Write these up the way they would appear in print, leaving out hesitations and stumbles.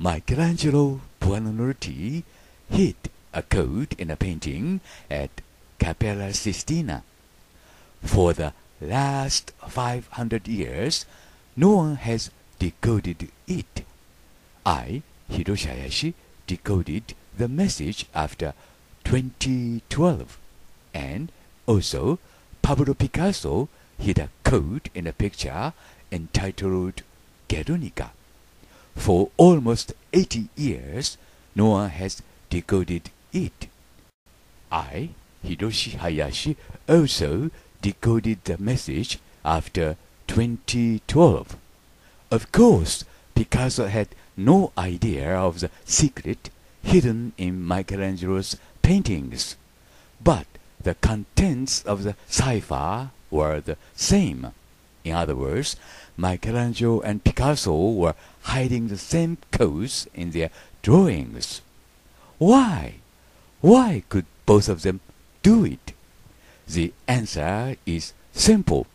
Michelangelo Buonarroti hid a coat in a painting at Cappella Sistina. For the last 500 years, no one has decoded it. I, Hiroshi Hayashi, decoded the message after 2012, and also Pablo Picasso hid a coat in a picture entitled Guernica. For almost 80 years, no one has decoded it. I, Hiroshi Hayashi, also decoded the message after 2012. Of course, Picasso had no idea of the secret hidden in Michelangelo's paintings, but the contents of the cipher were the same. In other words, Michelangelo and Picasso were hiding the same codes in their drawings. Why? Why could both of them do it? The answer is simple.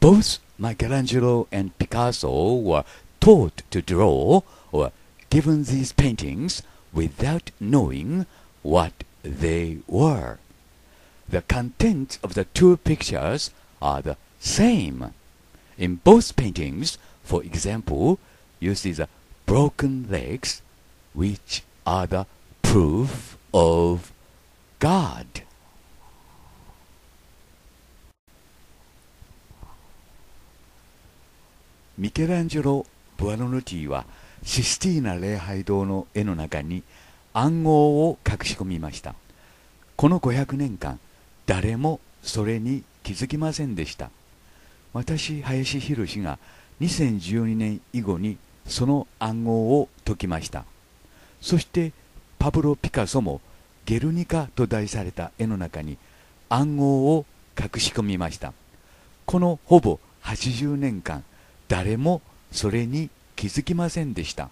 Both Michelangelo and Picasso were taught to draw or given these paintings without knowing what they were. The contents of the two pictures are the same. In both paintings, for example, you see the broken legs, which are the proof of God. Michelangelo Buonarroti はシスティーナ礼拝堂の絵の中に暗号を隠し込みました。この500年間、誰もそれに気づきませんでした。私、林博が2012年以後にその暗号を解きました。そしてパブロ・ピカソもゲルニカと題された絵の中に暗号を隠し込みました。このほぼ80年間、誰もそれに気づきませんでした。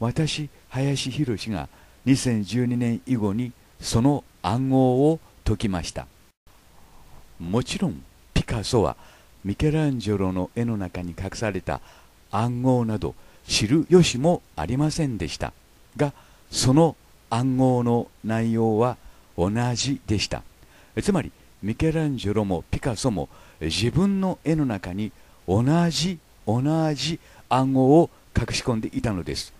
私、林博が2012年以後にその暗号を解きました。もちろんピカソはミケランジェロの絵の中に隠された暗号など知る由もありませんでしたが、その暗号の内容は同じでした。つまりミケランジェロもピカソも自分の絵の中に同じ暗号を隠し込んでいたのです。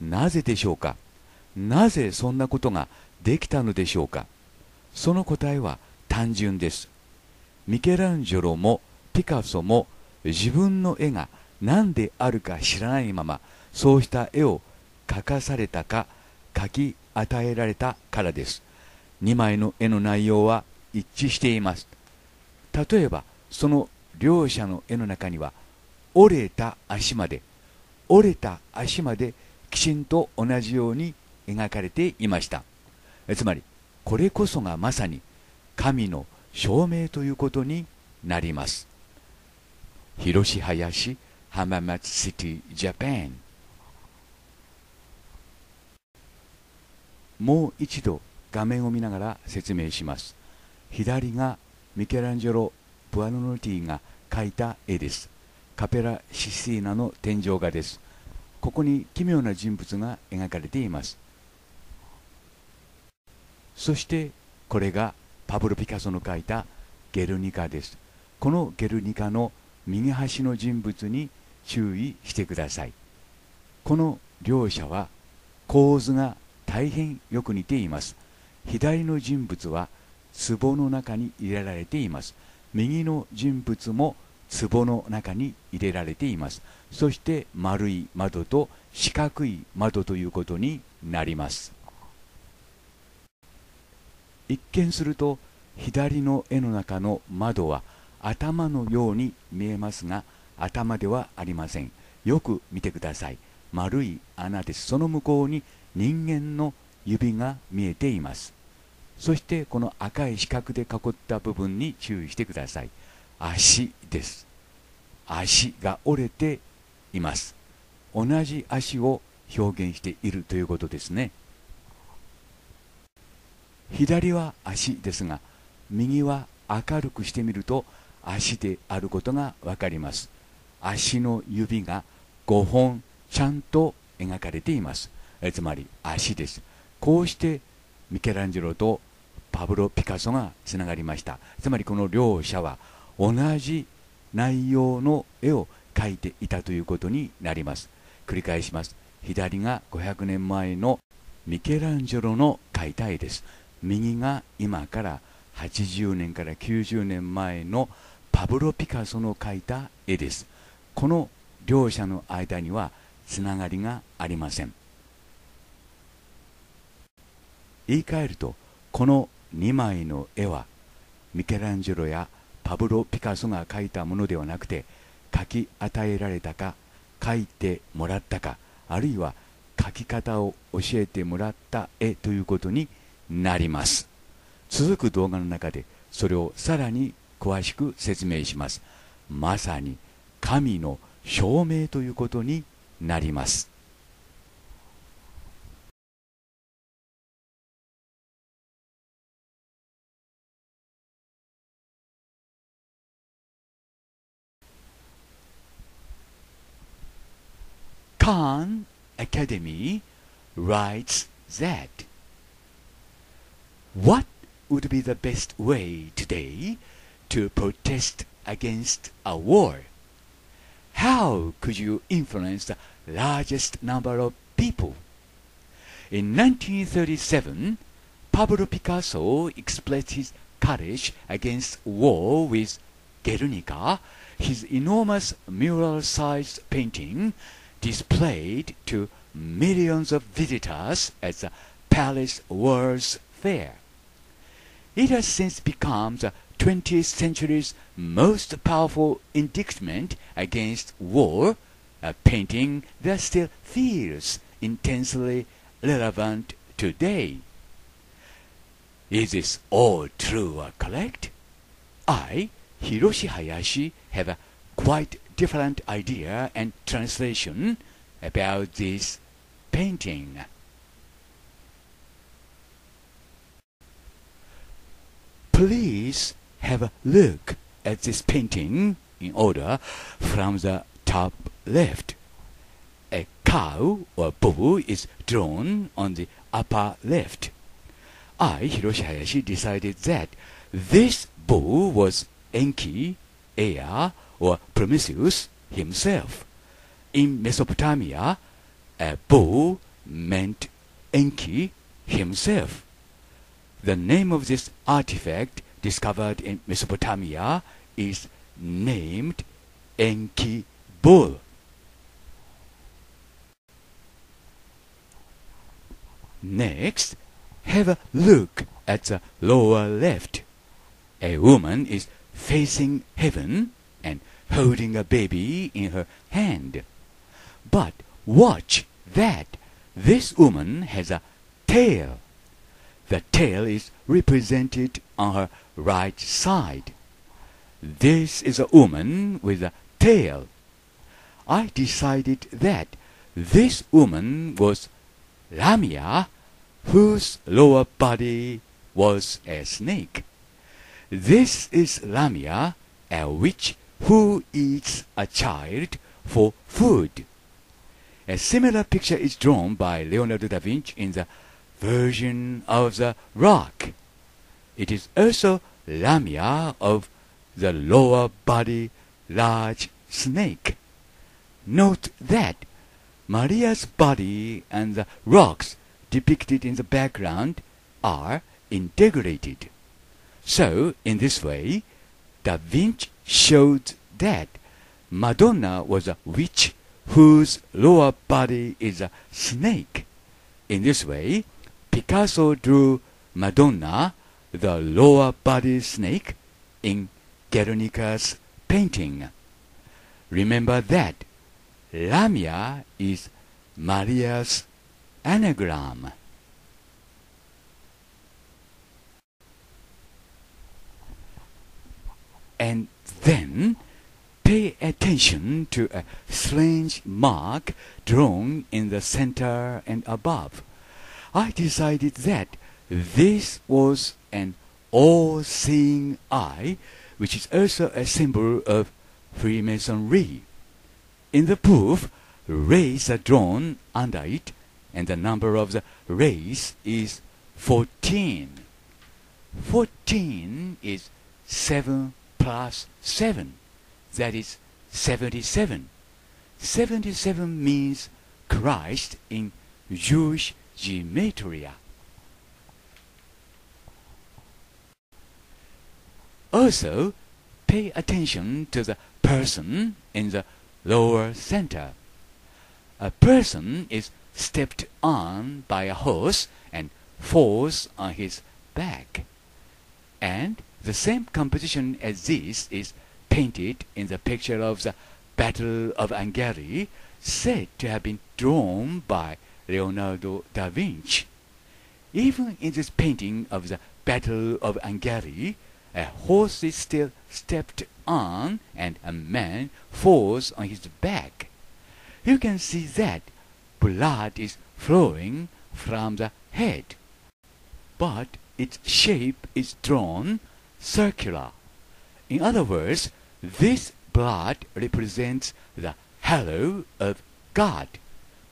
なぜでしょうか。なぜそんなことができたのでしょうか。その答えは単純です。ミケランジェロもピカソも自分の絵が何であるか知らないまま、そうした絵を描かされたか描き与えられたからです。2枚の絵の内容は一致しています。例えばその両者の絵の中には折れた足まできちんと同じように描かれていました。つまりこれこそがまさに神の証明ということになります。広志林浜松シティジャパン。もう一度画面を見ながら説明します。左がミケランジェロ・ブアノルティが描いた絵です。カペラ・システィーナの天井画です。ここに奇妙な人物が描かれています。そしてこれがパブロ・ピカソの描いたゲルニカです。このゲルニカの右端の人物に注意してください。この両者は構図が大変よく似ています。左の人物は壺の中に入れられています。右の人物も壺の中に入れられています。そして丸い窓と四角い窓ということになります。一見すると左の絵の中の窓は頭のように見えますが、頭ではありません。よく見てください。丸い穴です。その向こうに人間の指が見えています。そしてこの赤い四角で囲った部分に注意してください。足です。足が折れています。同じ足を表現しているということですね。左は足ですが、右は明るくしてみると足であることがわかります。足の指が5本ちゃんと描かれています。つまり足です。こうしてミケランジェロとパブロ・ピカソがつながりました。つまりこの両者は同じ内容の絵を描いていたということになります。繰り返します。左が500年前のミケランジェロの描いた絵です。右が今から80年から90年前のパブロ・ピカソの描いた絵です。この両者の間にはつながりがありません。言い換えると、この2枚の絵はミケランジェロやパブロ・ピカソが描いたものではなくて、描き与えられたか、描いてもらったか、あるいは描き方を教えてもらった絵ということになります。続く動画の中でそれをさらに詳しく説明します。まさに神の証明ということになります。Khan Academy writes that what would be the best way today to protest against a war? How could you influence the largest number of people? In 1937, Pablo Picasso expressed his courage against war with Guernica, his enormous mural-sized painting,displayed to millions of visitors at the Paris World's Fair. It has since become the 20th century's most powerful indictment against war, a painting that still feels intensely relevant today. Is this all true or correct? I, Hiroshi Hayashi, have a quite different idea and translation about this painting. Please have a look at this painting in order from the top left. A cow or bull is drawn on the upper left. I, Hiroshi Hayashi, decided that this bull was Enki, Hera,or Prometheus himself. In Mesopotamia, a bull meant Enki himself. The name of this artifact discovered in Mesopotamia is named Enki bull. Next, have a look at the lower left. A woman is facing heaven and holding a baby in her hand. But watch that this woman has a tail. The tail is represented on her right side. This is a woman with a tail. I decided that this woman was Lamia, whose lower body was a snake. This is Lamia, a witch,who eats a child for food. A similar picture is drawn by Leonardo da Vinci in the Version of the Rock. It is also Lamia of the lower body large snake. Note that Maria's body and the rocks depicted in the background are integrated. So, in this way, da Vinci showed that Madonna was a witch whose lower body is a snake. In this way, Picasso drew Madonna, the lower body snake, in Guernica's painting. Remember that Lamia is Maria's anagram. And then pay attention to a strange mark drawn in the center and above. I decided that this was an all-seeing eye, which is also a symbol of Freemasonry. In the proof, rays are drawn under it, and the number of the rays is 14. 14 is 7 plus 7. That is 77. 77 means Christ in Jewish Gematria. Also, pay attention to the person in the lower center. A person is stepped on by a horse and falls on his back. And the same composition as this is painted in the picture of the Battle of Anghiari, said to have been drawn by Leonardo da Vinci. Even in this painting of the Battle of Anghiari, a horse is still stepped on and a man falls on his back. You can see that blood is flowing from the head, but its shape is drawn circular. In other words, this blood represents the halo of God.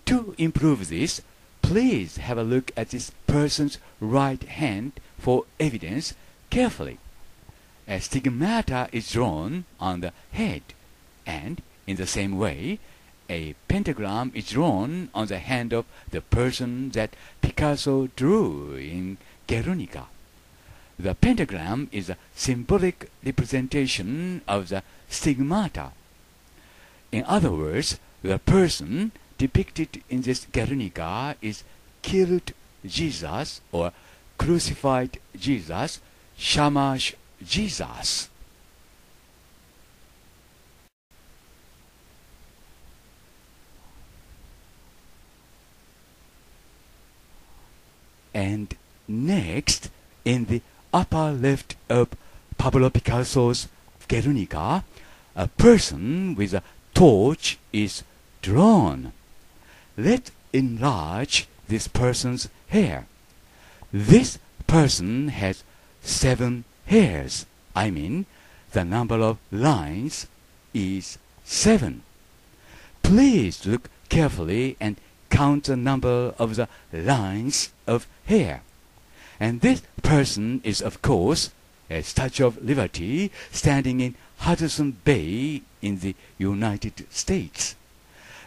To improve this, please have a look at this person's right hand for evidence carefully. A stigmata is drawn on the head, and in the same way, a pentagram is drawn on the hand of the person that Picasso drew in Guernica. The pentagram is a symbolic representation of the stigmata. In other words, the person depicted in this Guernica is killed Jesus or crucified Jesus, Shamash Jesus. And next, in the upper left of Pablo Picasso's Guernica, a person with a torch is drawn. Let's enlarge this person's hair. This person has 7 hairs. I mean, the number of lines is 7. Please look carefully and count the number of the lines of hair. And this person is, of course, a Statue of Liberty standing in Hudson Bay in the United States.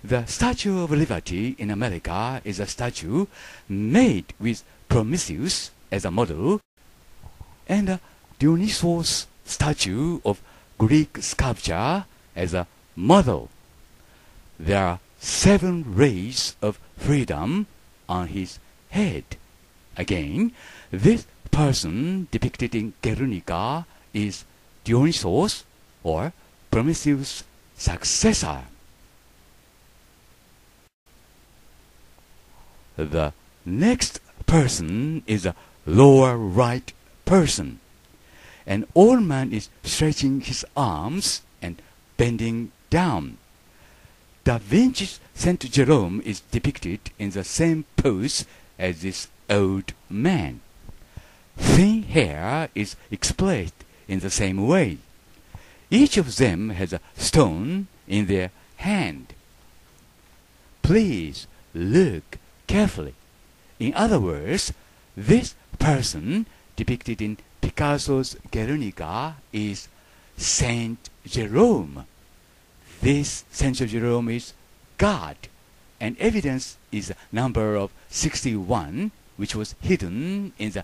The Statue of Liberty in America is a statue made with Prometheus as a model, and a Dionysos statue of Greek sculpture as a model. There are 7 rays of freedom on his head. Again, this person depicted in Guernica is Dionysos or Prometheus' successor. The next person is a lower right person. An old man is stretching his arms and bending down. Da Vinci's Saint Jerome is depicted in the same pose as this old man. Thin hair is displayed in the same way. Each of them has a stone in their hand. Please look carefully. In other words, this person depicted in Picasso's Guernica is Saint Jerome. This Saint Jerome is God, and evidence is the number of 61, which was hidden in the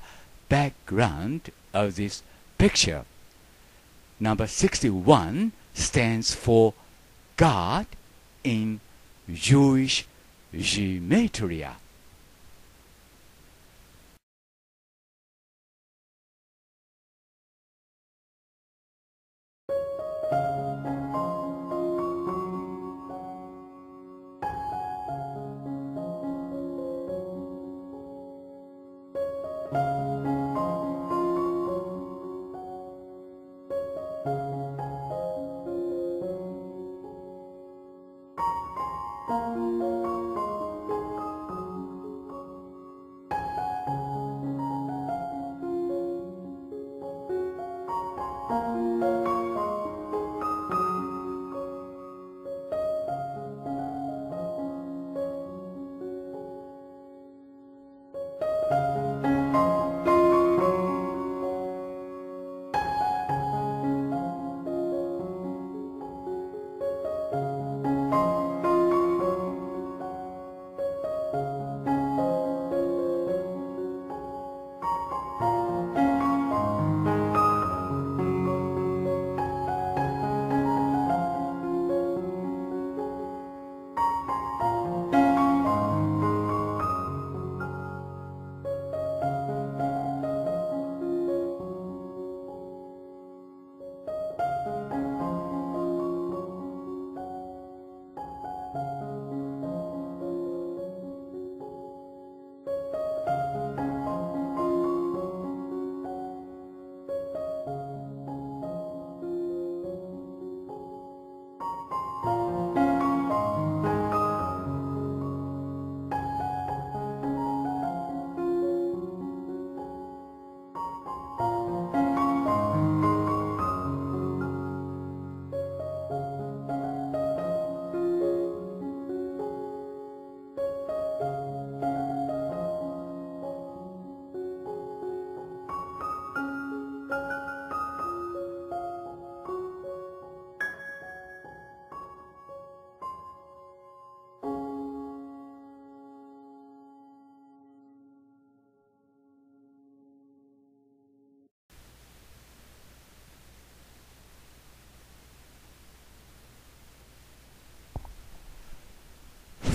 background of this picture. Number 61 stands for God in Jewish Gematria.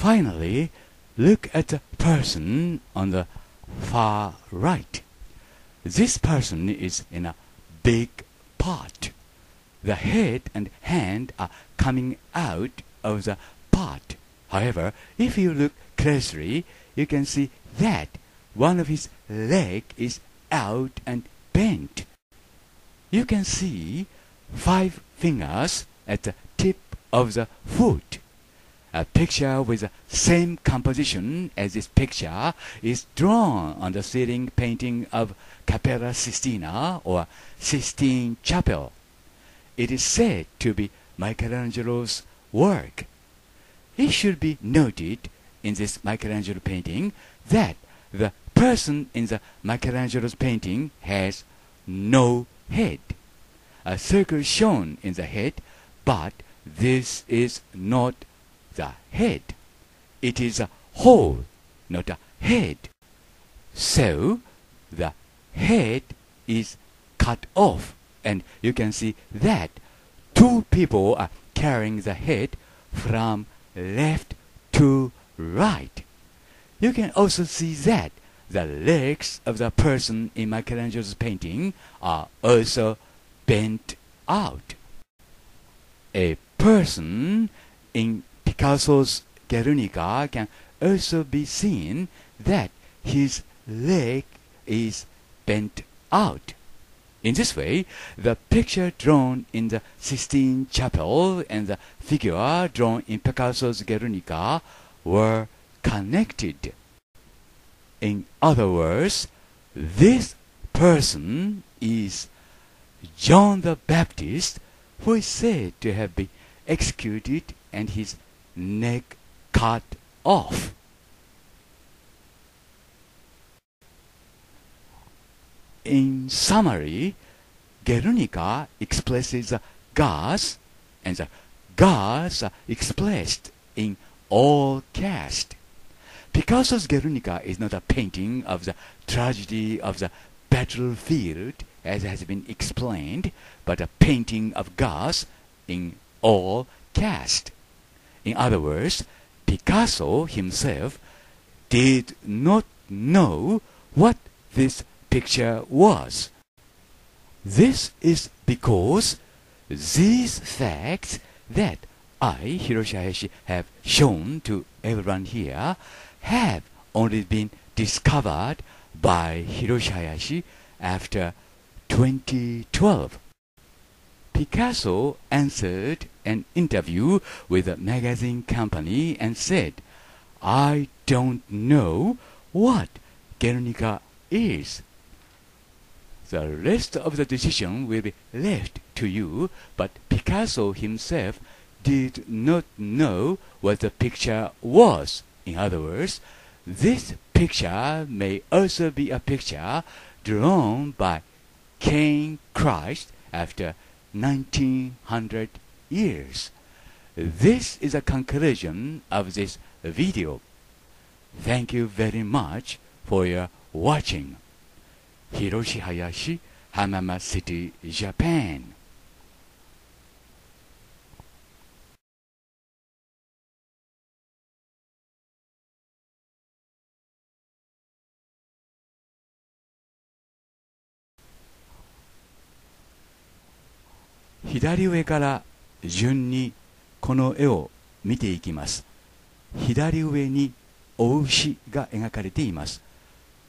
Finally, look at the person on the far right. This person is in a big pot. The head and hand are coming out of the pot. However, if you look closely, you can see that one of his legs is out and bent. You can see five fingers at the tip of the foot. A picture with the same composition as this picture is drawn on the ceiling painting of Capella Sistina or Sistine Chapel. It is said to be Michelangelo's work. It should be noted in this Michelangelo painting that the person in the Michelangelo's painting has no head. A circle shown in the head, but this is not the head. It is a hole, not a head. So the head is cut off, and you can see that two people are carrying the head from left to right. You can also see that the legs of the person in Michelangelo's painting are also bent out. A person in Picasso's Guernica can also be seen that his leg is bent out. In this way, the picture drawn in the Sistine Chapel and the figure drawn in Picasso's Guernica were connected. In other words, this person is John the Baptist, who is said to have been executed and his neck cut off. In summary, Guernica expresses the gods, and the gods are expressed in all caste. Picasso's Guernica is not a painting of the tragedy of the battlefield, as has been explained, but a painting of gods in all caste. In other words, Picasso himself did not know what this picture was. This is because these facts that I, Hiroshi Hayashi, have shown to everyone here have only been discovered by Hiroshi Hayashi after 2012. Picasso answered an interview with a magazine company and said, "I don't know what Guernica is." The rest of the decision will be left to you, but Picasso himself did not know what the picture was. In other words, this picture may also be a picture drawn by Cain Christ after 1900 years. This is a conclusion of this video. Thank you very much for your watching. Hiroshi Hayashi, Hamama City, Japan.左上から順にこの絵を見ていきます。左上にお牛が描かれています。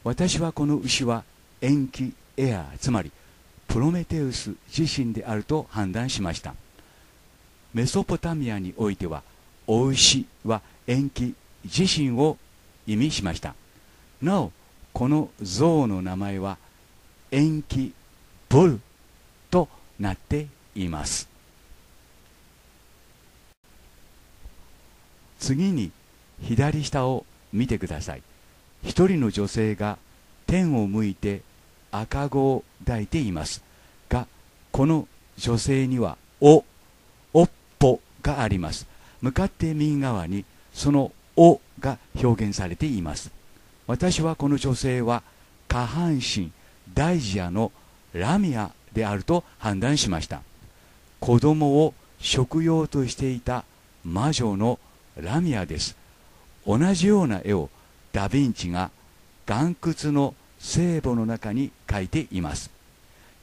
私はこの牛はエンキエア、つまりプロメテウス自身であると判断しました。メソポタミアにおいてはお牛はエンキ自身を意味しました。なおこの像の名前はエンキボルとなっています。次に左下を見てください。一人の女性が天を向いて赤子を抱いていますが、この女性にはおっぽがあります。向かって右側にそのおが表現されています。私はこの女性は下半身大事屋のラミアであると判断しました。子供を食用としていた魔女のラミアです。同じような絵をダ・ヴィンチが岩窟の聖母の中に描いています。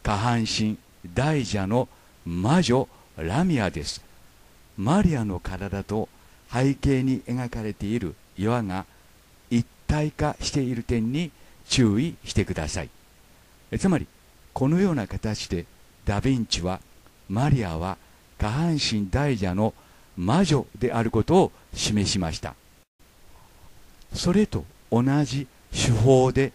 下半身大蛇の魔女ラミアです。マリアの体と背景に描かれている岩が一体化している点に注意してください。つまりこのような形でダ・ヴィンチはマリアは下半身大蛇の魔女であることを示しました。それと同じ手法で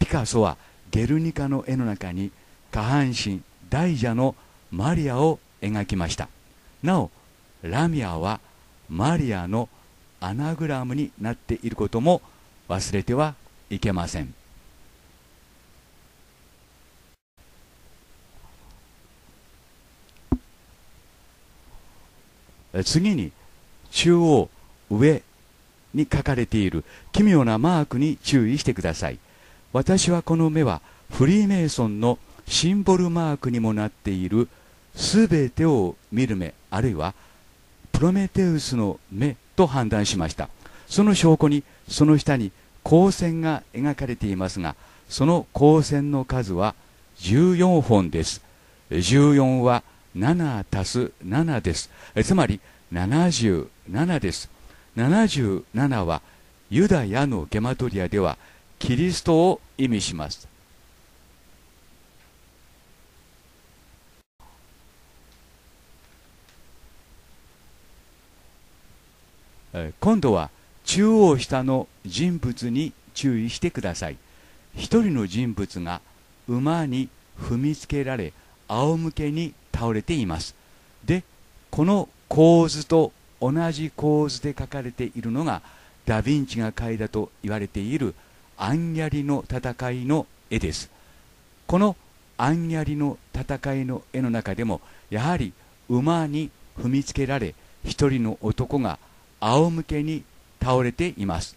ピカソはゲルニカの絵の中に下半身大蛇のマリアを描きました。なおラミアはマリアのアナグラムになっていることも忘れてはいけません。次に中央上に書かれている奇妙なマークに注意してください。私はこの目はフリーメイソンのシンボルマークにもなっているすべてを見る目、あるいはプロメテウスの目と判断しました。その証拠にその下に光線が描かれていますが、その光線の数は14本です。14は7足す7です。つまり77です。77はユダヤのゲマトリアではキリストを意味します。今度は中央下の人物に注意してください。一人の人物が馬に踏みつけられ仰向けに倒れています。で、この構図と同じ構図で描かれているのがダ・ヴィンチが描いたと言われているアンギャリの戦いの絵です。このアンギャリの戦いの絵の中でもやはり馬に踏みつけられ一人の男が仰向けに倒れています。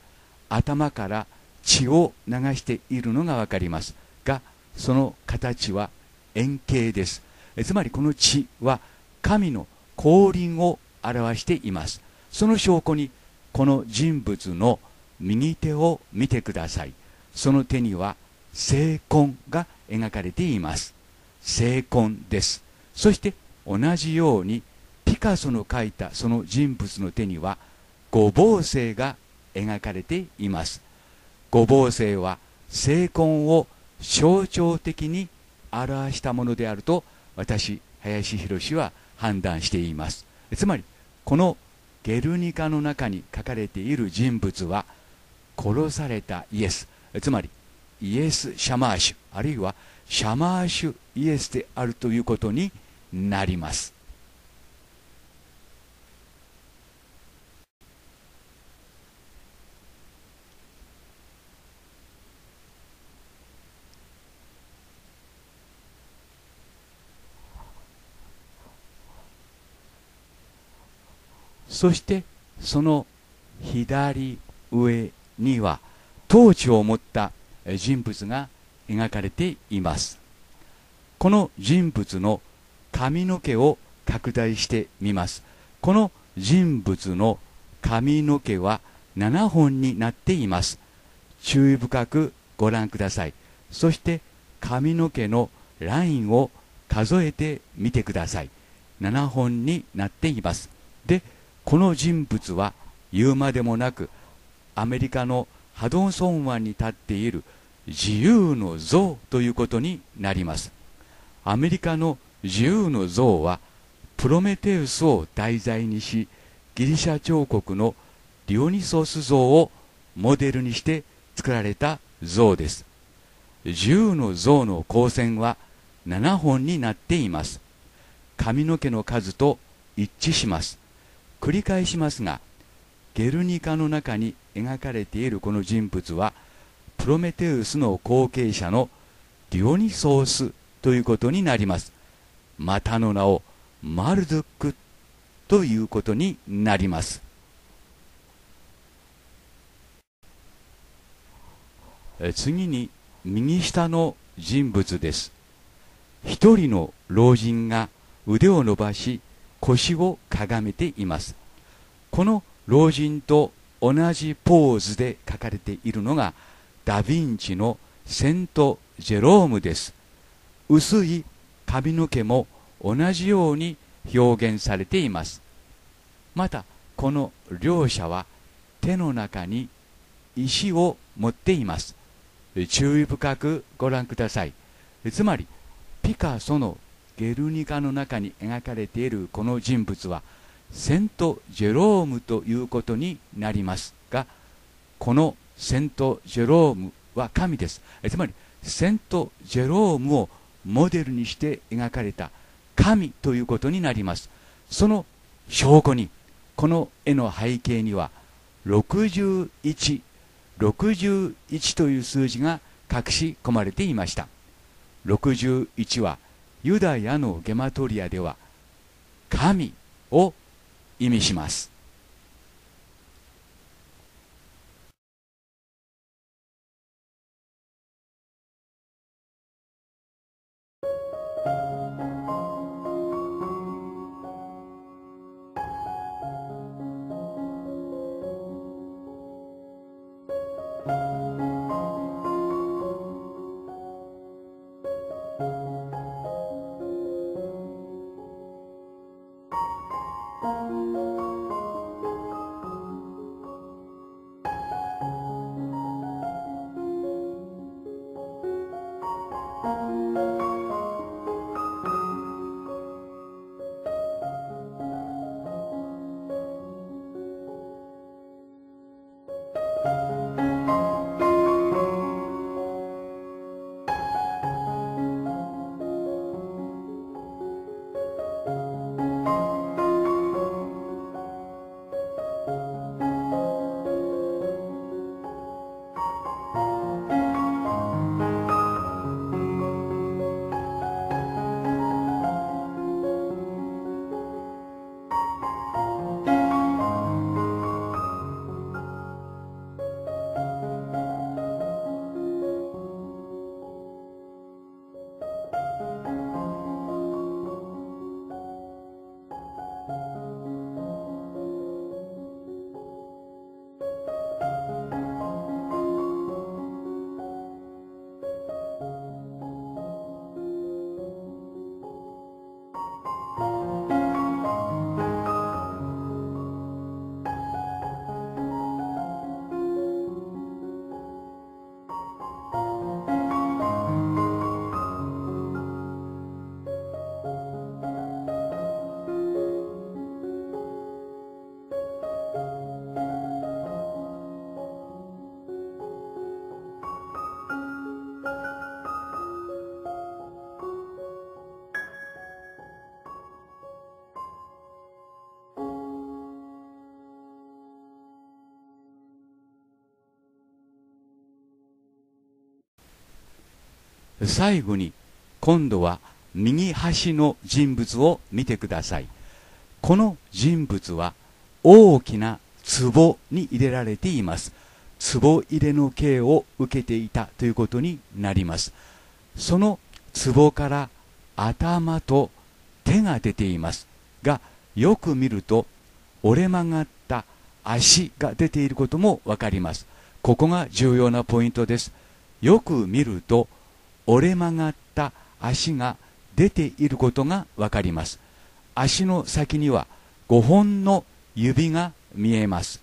頭から血を流しているのが分かりますが、その形は円形です。つまりこの血は神の降臨を表しています。その証拠にこの人物の右手を見てください。その手には聖痕が描かれています。聖痕です。そして同じようにピカソの描いたその人物の手には五芒星が描かれています。五芒星は聖痕を象徴的に表したものであると私林博は判断しています。つまりこのゲルニカの中に書かれている人物は殺されたイエス、つまりイエス・シャマーシュあるいはシャマーシュイエスであるということになります。そしてその左上にはトーチを持った人物が描かれています。この人物の髪の毛を拡大してみます。この人物の髪の毛は7本になっています。注意深くご覧ください。そして髪の毛のラインを数えてみてください。7本になっています。でこの人物は言うまでもなくアメリカのハドンソン湾に立っている自由の像ということになります。アメリカの自由の像はプロメテウスを題材にしギリシャ彫刻のディオニソス像をモデルにして作られた像です。自由の像の光線は7本になっています。髪の毛の数と一致します。繰り返しますが、ゲルニカの中に描かれているこの人物はプロメテウスの後継者のディオニソースということになります。またの名をマルドックということになります。次に右下の人物です。一人の老人が腕を伸ばし腰をかがめています。この老人と同じポーズで書かれているのがダ・ヴィンチのセント・ジェロームです。薄い髪の毛も同じように表現されています。またこの両者は手の中に石を持っています。注意深くご覧ください。つまりピカソのゲルニカの中に描かれているこの人物はセント・ジェロームということになりますが、このセント・ジェロームは神です。つまりセント・ジェロームをモデルにして描かれた神ということになります。その証拠にこの絵の背景には61という数字が隠し込まれていました。61はユダヤのゲマトリアでは神を意味します。最後に今度は右端の人物を見てください。この人物は大きな壺に入れられています。壺入れの刑を受けていたということになります。その壺から頭と手が出ていますが、よく見ると折れ曲がった足が出ていることも分かります。ここが重要なポイントです。よく見ると折れ曲がった足が出ていることが分かります。足の先には5本の指が見えます。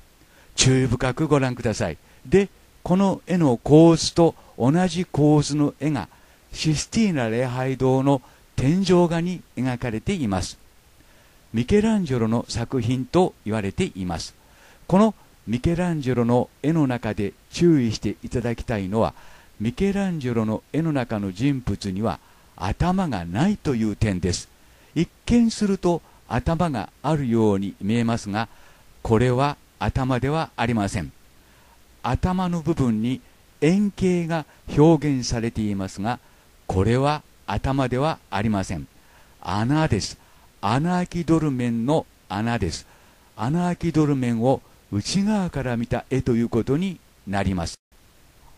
注意深くご覧ください。で、この絵の構図と同じ構図の絵がシスティーナ礼拝堂の天井画に描かれています。ミケランジェロの作品と言われています。このミケランジェロの絵の中で注意していただきたいのは、ミケランジェロの絵の中の人物には頭がないという点です。一見すると頭があるように見えますが、これは頭ではありません。頭の部分に円形が表現されていますが、これは頭ではありません。穴です。穴あきドルメンの穴です。穴あきドルメンを内側から見た絵ということになります。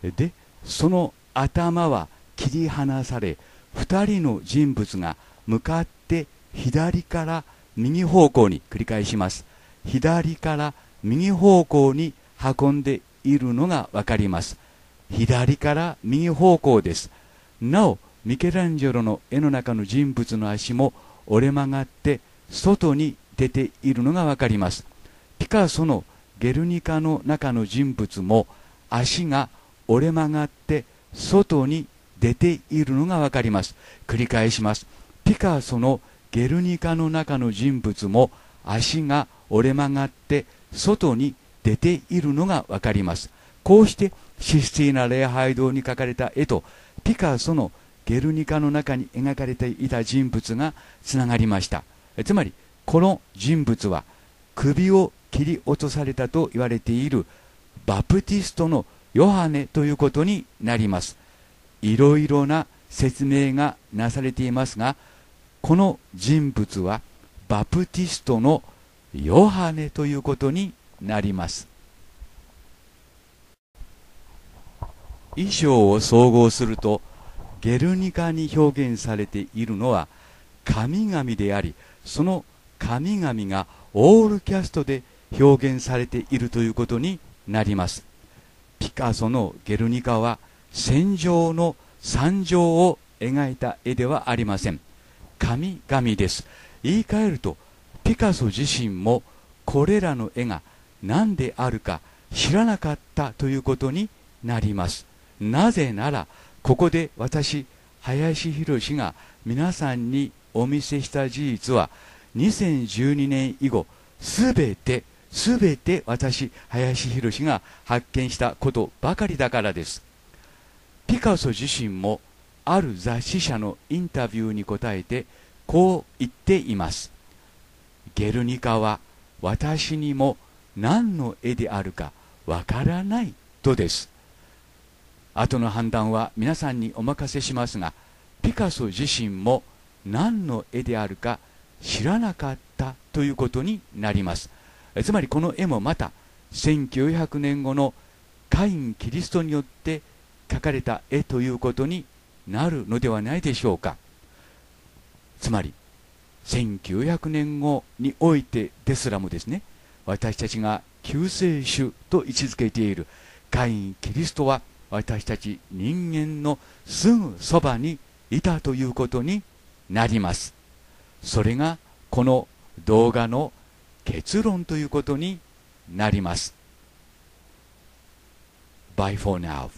で、その頭は切り離され、2人の人物が向かって左から右方向に、繰り返します、左から右方向に運んでいるのが分かります。左から右方向です。なお、ミケランジェロの絵の中の人物の足も折れ曲がって外に出ているのが分かります。ピカソのゲルニカの中の人物も足が折れ曲がって外に出ているのが分かります。繰り返します。ピカソのゲルニカの中の人物も足が折れ曲がって外に出ているのが分かります。こうしてシスティーナ礼拝堂に描かれた絵とピカソのゲルニカの中に描かれていた人物がつながりました。つまりこの人物は首を切り落とされたと言われているバプティストのヨハネということになります。いろいろな説明がなされていますが、この人物はバプティストのヨハネということになります。以上を総合すると、ゲルニカに表現されているのは神々であり、その神々がオールキャストで表現されているということになります。ピカソのゲルニカは戦場の惨状を描いた絵ではありません。神々です。言い換えると、ピカソ自身もこれらの絵が何であるか知らなかったということになります。なぜなら、ここで私、林博が皆さんにお見せした事実は、2012年以後、すべて私、林博が発見したことばかりだからです。ピカソ自身も、ある雑誌社のインタビューに答えて、こう言っています。ゲルニカは、私にも何の絵であるかわからないとです。後の判断は皆さんにお任せしますが、ピカソ自身も何の絵であるか知らなかったということになります。つまりこの絵もまた1900年後のカイン・キリストによって描かれた絵ということになるのではないでしょうか。つまり1900年後においてですらもですね、私たちが救世主と位置づけているカイン・キリストは私たち人間のすぐそばにいたということになります。それがこの動画の結論ということになります。Bye for now.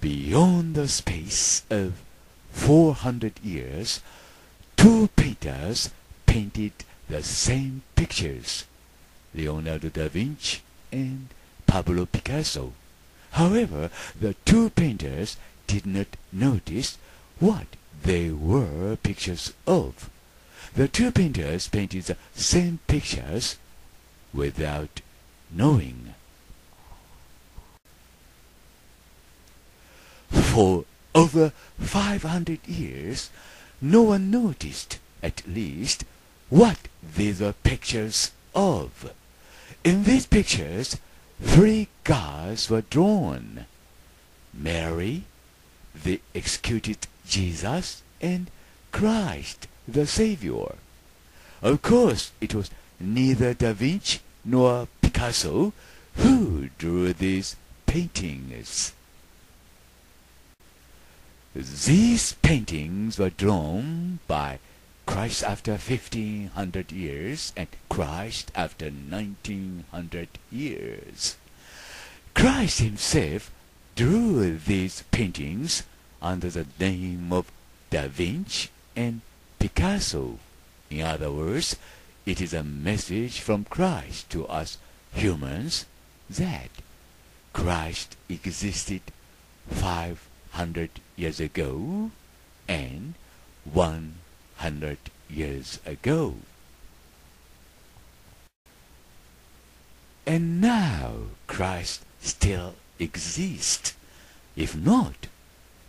beyond the space of 400 years, two painters painted the same pictures, Leonardo da Vinci and Pablo Picasso. However, the two painters did not notice what they were pictures of. The two painters painted the same pictures without knowing. For over 500 years, no one noticed, at least, what these were pictures of. In these pictures, three gods were drawn: Mary, the executed Jesus, and Christ, the Savior. Of course, it was neither Da Vinci nor Picasso who drew these paintings. These paintings were drawn by Christ after 1500 years and Christ after 1900 years. Christ himself drew these paintings under the name of Da Vinci and Picasso. In other words, it is a message from Christ to us humans that Christ existed 500 years ago and 100 years ago. And now Christ still exists. If not,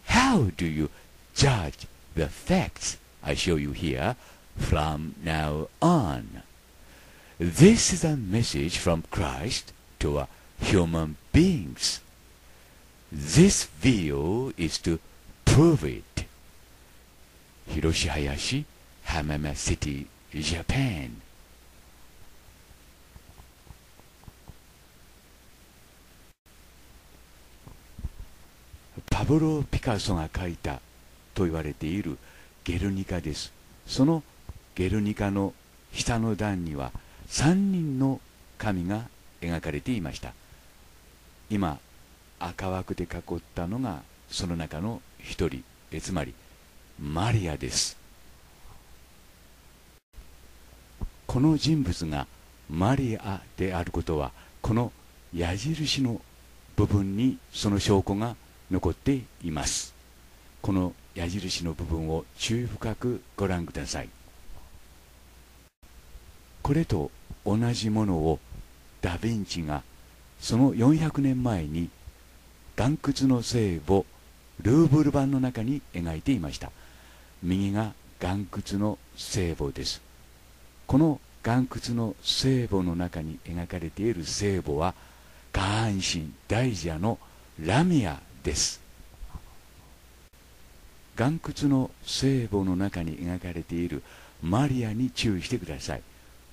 how do you judge the facts I show you here from now on? This is a message from Christ to our human beings. This video is to prove it. Hiroshi Hayashi, Hamama City, Japan.パブロ・ピカソが描いたと言われているゲルニカです。そのゲルニカの下の段には3人の神が描かれていました。今赤枠で囲ったのがその中の一人、つまりマリアです。この人物がマリアであることは、この矢印の部分にその証拠が残っています。この矢印の部分を注意深くご覧ください。これと同じものをダ・ヴィンチがその400年前に岩窟の聖母ルーブル版の中に描いていました。右が岩窟の聖母です。この岩窟の聖母の中に描かれている聖母は下半身大蛇のラミアです。岩窟の聖母の中に描かれているマリアに注意してください。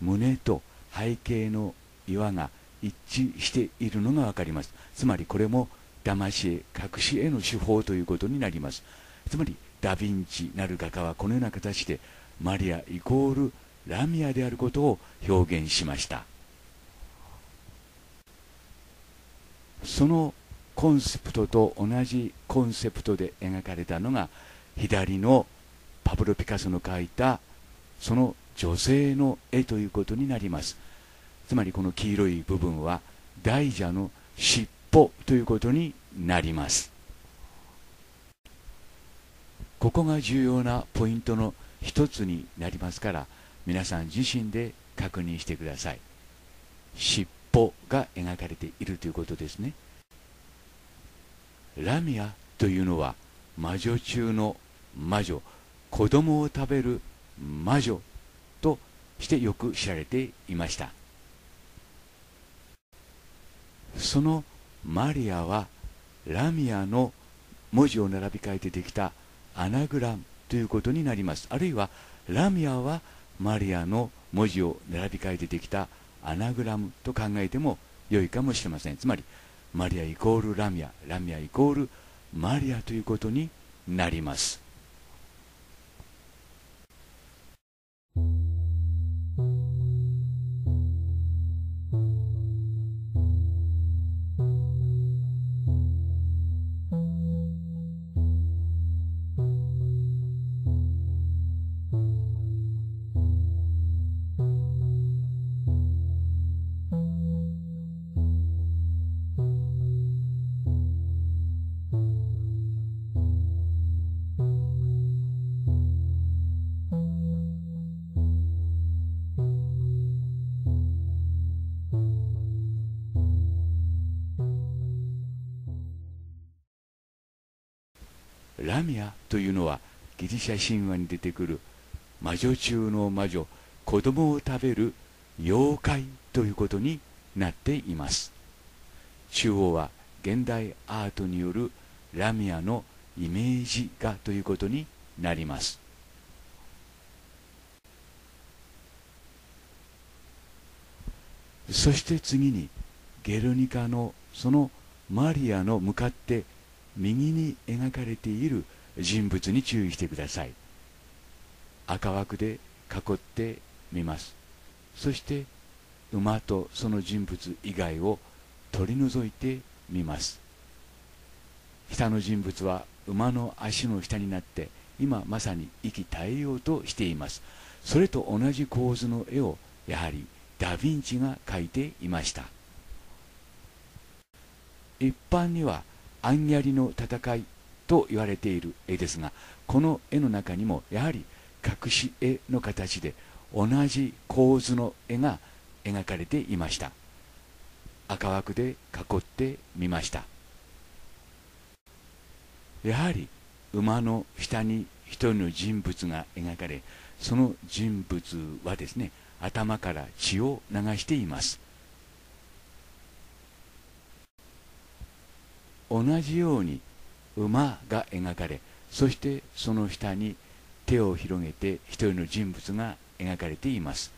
胸と背景の岩が一致しているのが分かります。つまりこれも騙し絵、隠し絵の手法ということになります。つまりダ・ヴィンチなる画家はこのような形でマリアイコールラミアであることを表現しました。そのコンセプトと同じコンセプトで描かれたのが左のパブロ・ピカソの描いたその女性の絵ということになります。つまりこの黄色い部分は大蛇の尻尾ということになります。ここが重要なポイントの一つになりますから、皆さん自身で確認してください。尻尾が描かれているということですね。ラミアというのは魔女中の魔女、子供を食べる魔女としてよく知られていました。そのマリアはラミアの文字を並び替えてできたアナグラムということになります。あるいはラミアはマリアの文字を並び替えてできたアナグラムと考えても良いかもしれません。つまりマリアイコールラミア、ラミアイコールマリアということになります。ラミアというのはギリシャ神話に出てくる魔女中の魔女、子供を食べる妖怪ということになっています。中央は現代アートによるラミアのイメージ画ということになります。そして次にゲルニカのそのマリアの向かって右に描かれている人物に注意してください。赤枠で囲ってみます。そして馬とその人物以外を取り除いてみます。下の人物は馬の足の下になって今まさに意気絶えようとしています。それと同じ構図の絵をやはりダ・ヴィンチが描いていました。一般にはアンギャリの戦いと言われている絵ですが、この絵の中にもやはり隠し絵の形で同じ構図の絵が描かれていました。赤枠で囲ってみました。やはり馬の下に一人の人物が描かれ、その人物はですね、頭から血を流しています。同じように馬が描かれ、そしてその下に手を広げて一人の人物が描かれています。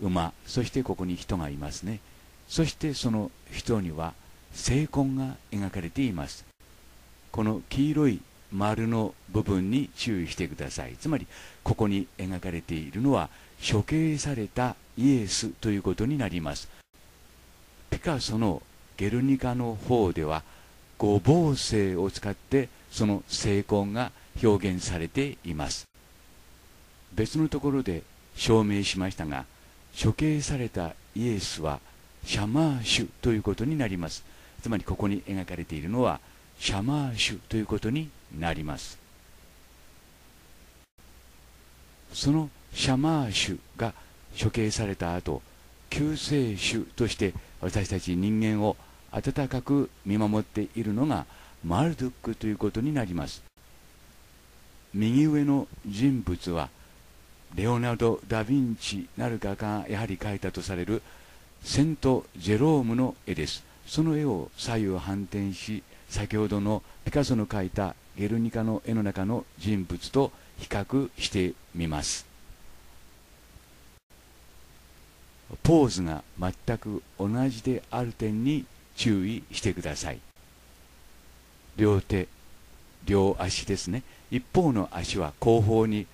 馬、そしてここに人がいますね。そしてその人には精魂が描かれています。この黄色い丸の部分に注意してください。つまりここに描かれているのは処刑されたイエスということになります。ピカソのゲルニカの方では五芒星を使ってその精魂が表現されています。別のところで証明しましたが、処刑されたイエスはシャマーシュということになります。つまりここに描かれているのはシャマーシュということになります。そのシャマーシュが処刑された後、救世主として私たち人間を温かく見守っているのがマルドックということになります。右上の人物はレオナルド・ダ・ヴィンチなる画家がやはり描いたとされるセント・ジェロームの絵です。その絵を左右反転し、先ほどのピカソの描いたゲルニカの絵の中の人物と比較してみます。ポーズが全く同じである点に注意してください。両手両足ですね、一方の足は後方に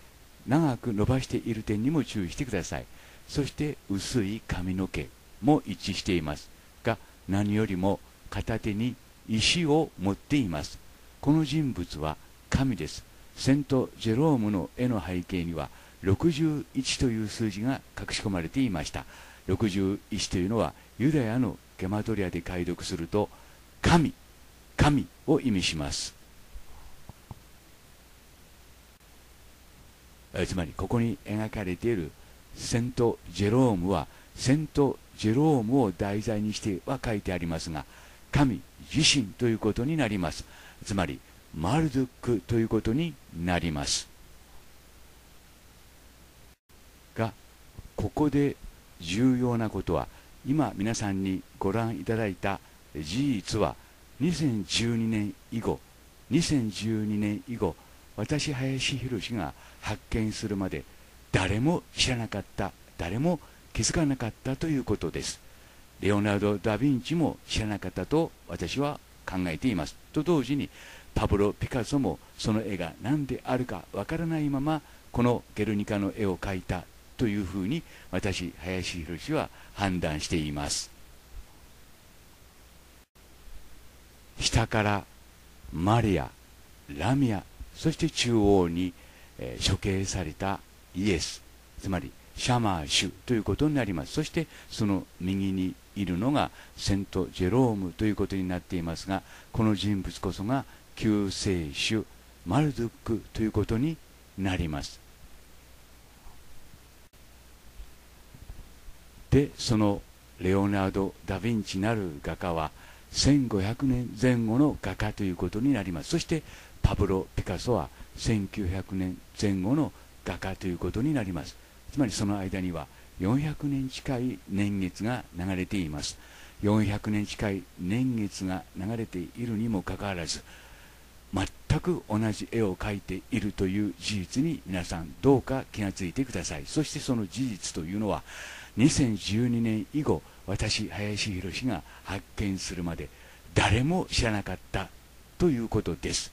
長く伸ばしている点にも注意してください。そして薄い髪の毛も一致していますが、何よりも片手に石を持っています。この人物は神です。セント・ジェロームの絵の背景には61という数字が隠し込まれていました。61というのはユダヤのゲマトリアで解読すると神、神を意味します。つまりここに描かれているセント・ジェロームはセント・ジェロームを題材にしては書いてありますが、神自身ということになります。つまりマルドックということになりますが、ここで重要なことは、今皆さんにご覧いただいた事実は2012年以後私林博が発見するまで誰も知らなかった、誰も気づかなかったということです。レオナルド・ダ・ヴィンチも知らなかったと私は考えています。と同時にパブロ・ピカソもその絵が何であるかわからないままこのゲルニカの絵を描いたというふうに私林博は判断しています。下からマリア、ラミア、そして中央に処刑されたイエス、つまりシャマーシュということになります。そしてその右にいるのがセント・ジェロームということになっていますが、この人物こそが救世主マルドックということになります。で、そのレオナルド・ダ・ヴィンチなる画家は1500年前後の画家ということになります。そしてパブロ・ピカソは1900年前後の画家ということになります。つまりその間には400年近い年月が流れています。400年近い年月が流れているにもかかわらず、全く同じ絵を描いているという事実に皆さんどうか気がついてください。そしてその事実というのは2012年以後、私林博が発見するまで誰も知らなかったということです。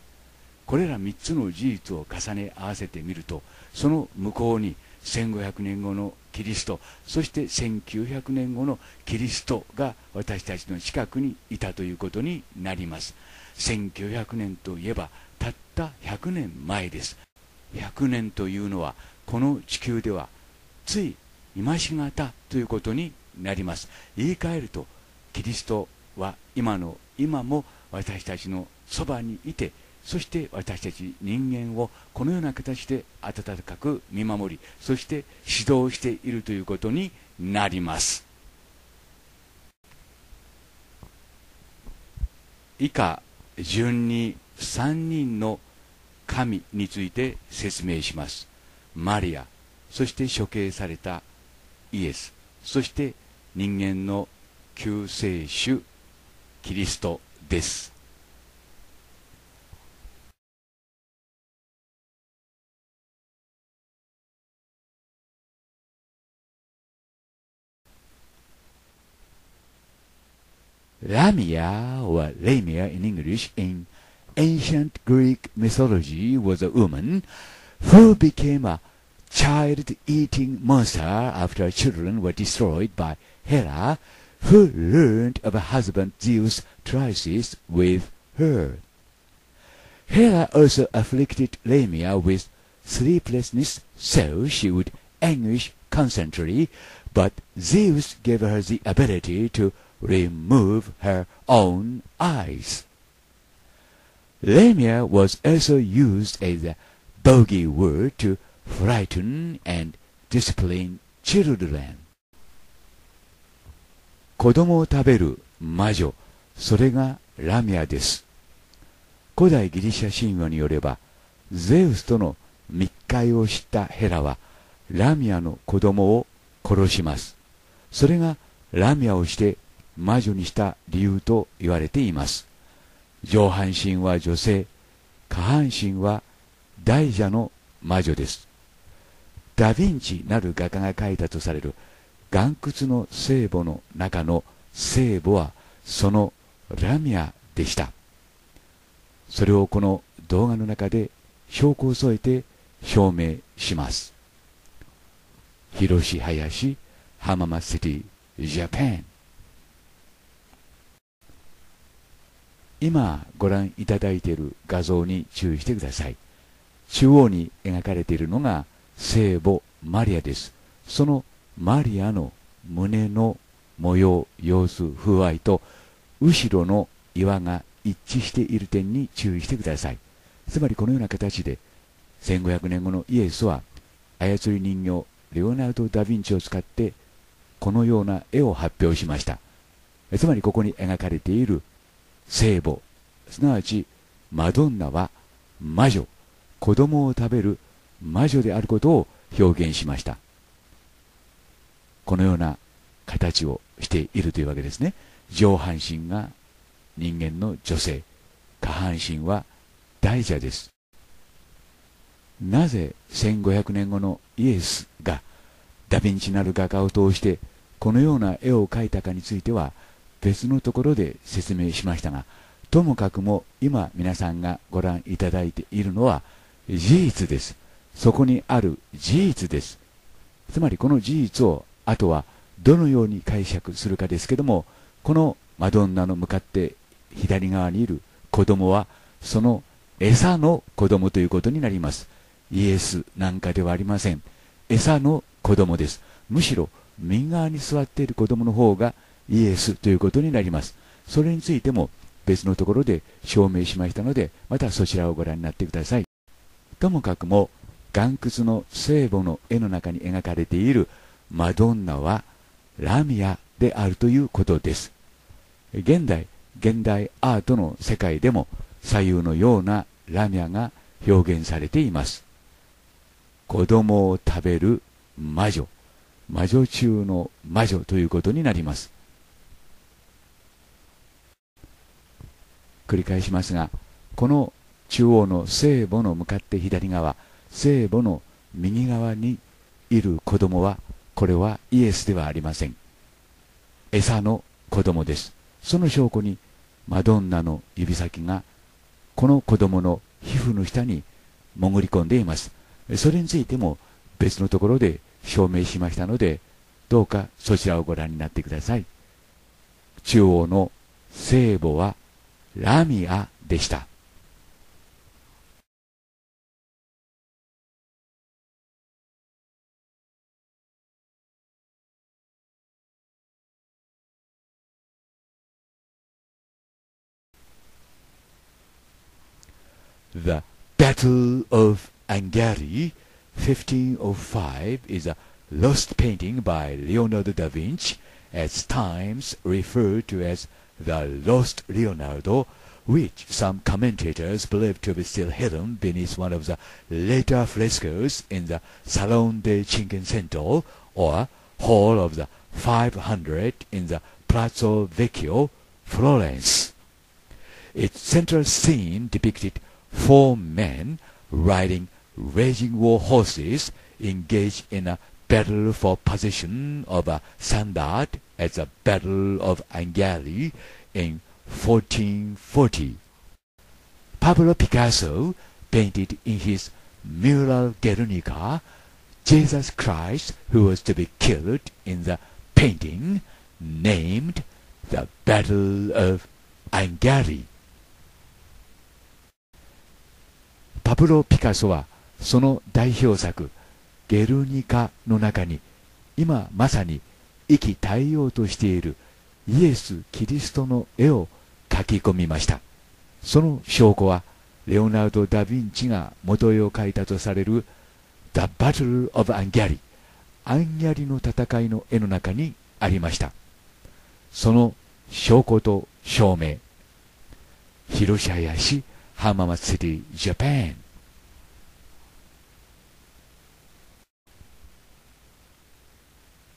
これら3つの事実を重ね合わせてみると、その向こうに1500年後のキリスト、そして1900年後のキリストが私たちの近くにいたということになります。1900年といえばたった100年前です。100年というのはこの地球ではつい今しがたということになります。言い換えると、キリストは今の今も私たちのそばにいて、そして私たち人間をこのような形で温かく見守り、そして指導しているということになります。以下順に3人の神について説明します。マリア、そして処刑されたイエス、そして人間の救世主キリストです。Lamia, or Lamia in English, in ancient Greek mythology was a woman who became a child-eating monster after children were destroyed by Hera, who learned of her husband Zeus' trysts with her. Hera also afflicted Lamia with sleeplessness, so she would anguish constantly, but Zeus gave her the ability to remove her own eyes. Lamia was also used as a bogey word to frighten and discipline children. 子供を食べる魔女、それがラミアです。古代ギリシャ神話によれば、ゼウスとの密会を知ったヘラはラミアの子供を殺します。それがラミアをして魔女にした理由と言われています。上半身は女性、下半身は大蛇の魔女です。ダ・ヴィンチなる画家が描いたとされる岩窟の聖母の中の聖母はそのラミアでした。それをこの動画の中で証拠を添えて証明します。Hiroshi Hayashi, Hamama City, Japan。今ご覧いただいている画像に注意してください。中央に描かれているのが聖母マリアです。そのマリアの胸の模様、様子、風合いと後ろの岩が一致している点に注意してください。つまりこのような形で1500年後のイエスは操り人形レオナルド・ダ・ヴィンチを使ってこのような絵を発表しました。つまりここに描かれている聖母、すなわちマドンナは魔女、子供を食べる魔女であることを表現しました。このような形をしているというわけですね。上半身が人間の女性、下半身は大蛇です。なぜ1500年後のイエスがダ・ヴィンチなる画家を通してこのような絵を描いたかについては別のところで説明しましたが、ともかくも今皆さんがご覧いただいているのは事実です。そこにある事実です。つまりこの事実をあとはどのように解釈するかですけども、このマドンナの向かって左側にいる子供はその餌の子供ということになります。イエスなんかではありません。餌の子供です。むしろ右側に座っている子供の方がイエスということになります。それについても別のところで証明しましたので、またそちらをご覧になってください。ともかくも岩窟の聖母の絵の中に描かれているマドンナはラミアであるということです。現代現代アートの世界でも左右のようなラミャが表現されています。子供を食べる魔女、魔女中の魔女ということになります。繰り返しますが、この中央の聖母の向かって左側、聖母の右側にいる子供は、これはイエスではありません。餌の子供です。その証拠にマドンナの指先がこの子供の皮膚の下に潜り込んでいます。それについても別のところで証明しましたので、どうかそちらをご覧になってください。中央の聖母はラミアでした。The Battle of Anghiari, 1505, is a lost painting by Leonardo da Vinci, at times referred to as the Lost Leonardo, which some commentators believe to be still hidden beneath one of the later frescoes in the Salon de Cinquecento, or Hall of the 500 in the Palazzo Vecchio, Florence. Its central scene depicted four men riding raging war horses engaged in a battle for possession of a standard at the Battle of Anghiari in 1440. Pablo Picasso painted in his mural Guernica Jesus Christ, who was to be killed in the painting named the Battle of Anghiari. パブロ・ピカソはその代表作「ゲルニカ」の中に、今まさに意気揚々としているイエス・キリストの絵を描き込みました。その証拠はレオナルド・ダ・ヴィンチが元絵を描いたとされる「The Battle of Anghiari」、アンギャリの戦いの絵の中にありました。その証拠と証明、Hiroshi Hayashi、浜松シティ、ジャパン。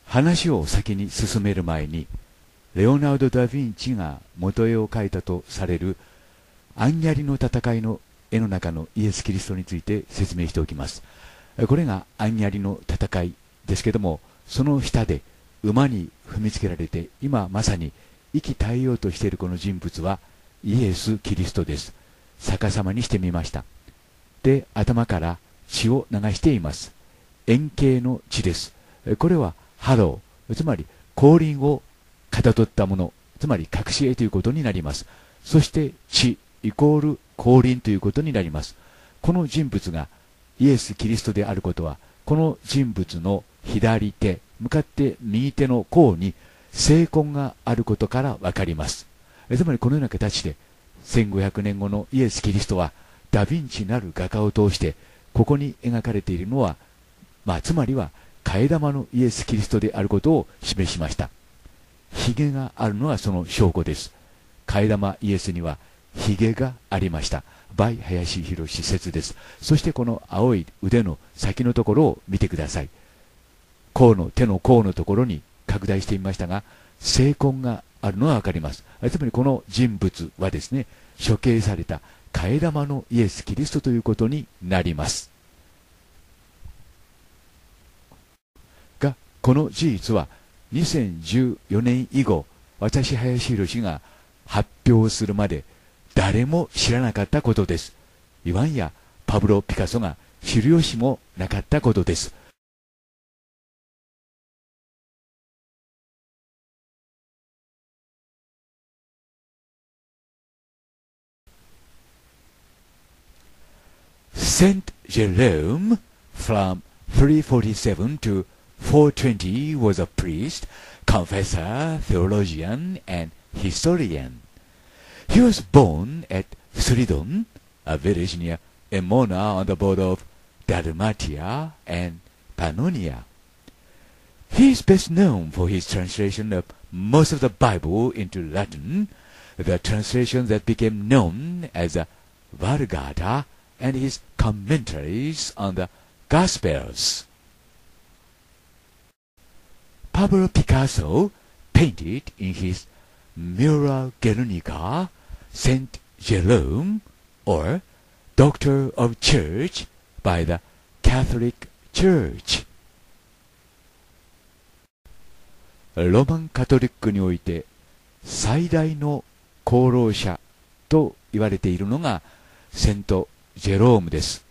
話を先に進める前に、レオナルド・ダ・ヴィンチが元絵を描いたとされるアンギャリの戦いの絵の中のイエス・キリストについて説明しておきます。これがアンギャリの戦いですけども、その下で馬に踏みつけられて今まさに意気揚々としているこの人物はイエス・キリストです。逆さまにしてみました。で、頭から血を流しています。円形の血です。これはハロー、つまり降臨をかたどったもの、つまり隠し絵ということになります。そして血イコール降臨ということになります。この人物がイエス・キリストであることは、この人物の左手向かって右手の甲に聖痕があることから分かります。つまりこのような形で1500年後のイエス・キリストはダ・ヴィンチなる画家を通してここに描かれているのは、つまりは替え玉のイエス・キリストであることを示しました。ひげがあるのはその証拠です。替え玉イエスにはひげがありました。by 林博説です。そしてこの青い腕の先のところを見てください。甲の手の甲のところに拡大してみましたが、聖痕があるのは分かります。つまりこの人物はですね、処刑された替え玉のイエス・キリストということになりますが、この事実は2014年以後、私林博が発表するまで誰も知らなかったことです。いわんやパブロ・ピカソが知る由もなかったことです。Saint Jerome, from 347 to 420, was a priest, confessor, theologian, and historian. He was born at Thridon, a village near Emona on the border of Dalmatia and Pannonia. He is best known for his translation of most of the Bible into Latin, the translation that became known as the Vulgate and his commentaries on the Gospels. Pablo Picasso painted in his mural Guernica, Saint Jerome, or Doctor of Church by the Catholic Church. ロマンカトリックにおいて最大の功労者と言われているのがセント・ジェロームです。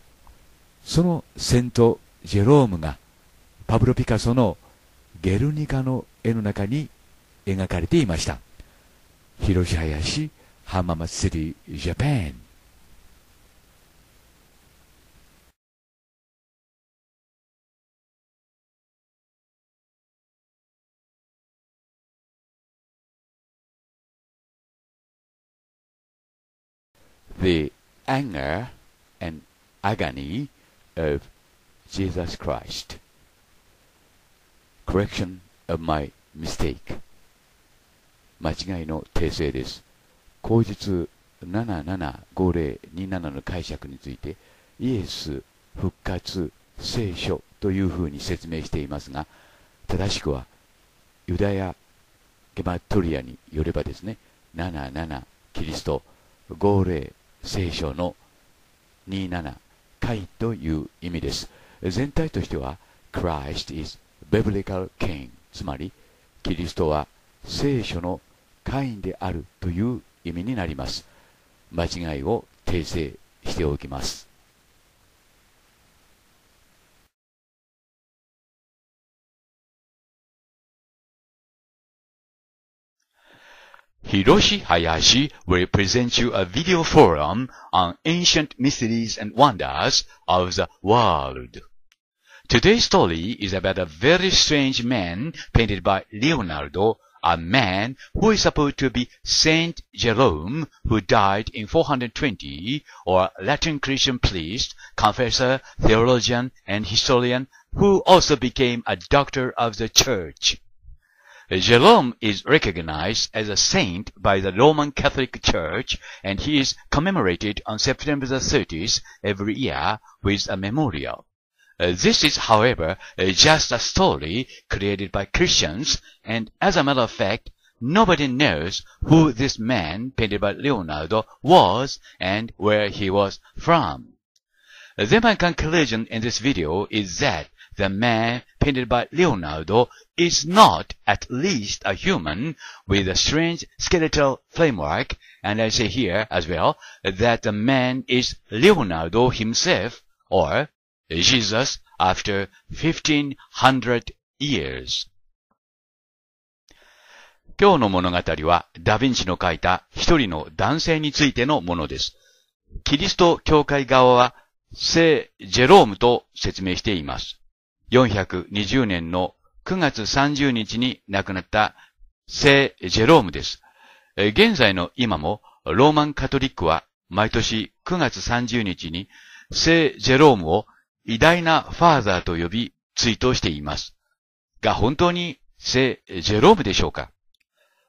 そのセント・ジェロームがパブロ・ピカソのゲルニカの絵の中に描かれていました。広島林浜松シティジャパン。The anger and agony of Jesus Christ. Correction of my mistake. 間違いの訂正です。口述775027の解釈について、イエス、復活、聖書というふうに説明していますが、正しくはユダヤゲマトリアによればですね、77キリスト、50聖書の27回という意味です。全体としては Christ is biblical Cain、 つまりキリストは聖書のカインであるという意味になります。間違いを訂正しておきます。Hiroshi Hayashi will present you a video forum on ancient mysteries and wonders of the world. Today's story is about a very strange man painted by Leonardo, a man who is supposed to be Saint Jerome, who died in 420, or a Latin Christian priest, confessor, theologian, and historian, who also became a doctor of the church. Jerome is recognized as a saint by the Roman Catholic Church, and he is commemorated on September the 30th every year with a memorial. This is, however, just a story created by Christians, and as a matter of fact, nobody knows who this man painted by Leonardo was and where he was from. Then my conclusion in this video is that the man painted by Leonardo is not at least a human with a strange skeletal framework, and I say here as well that the man is Leonardo himself, or Jesus after 1500 years. 今日の物語はダヴィンチの描いた一人の男性についてのものです。キリスト教会側は聖ジェロームと説明しています。420年の9月30日に亡くなった聖ジェロームです。現在の今もローマンカトリックは毎年9月30日に聖ジェロームを偉大なファーザーと呼び追悼しています。が本当に聖ジェロームでしょうか？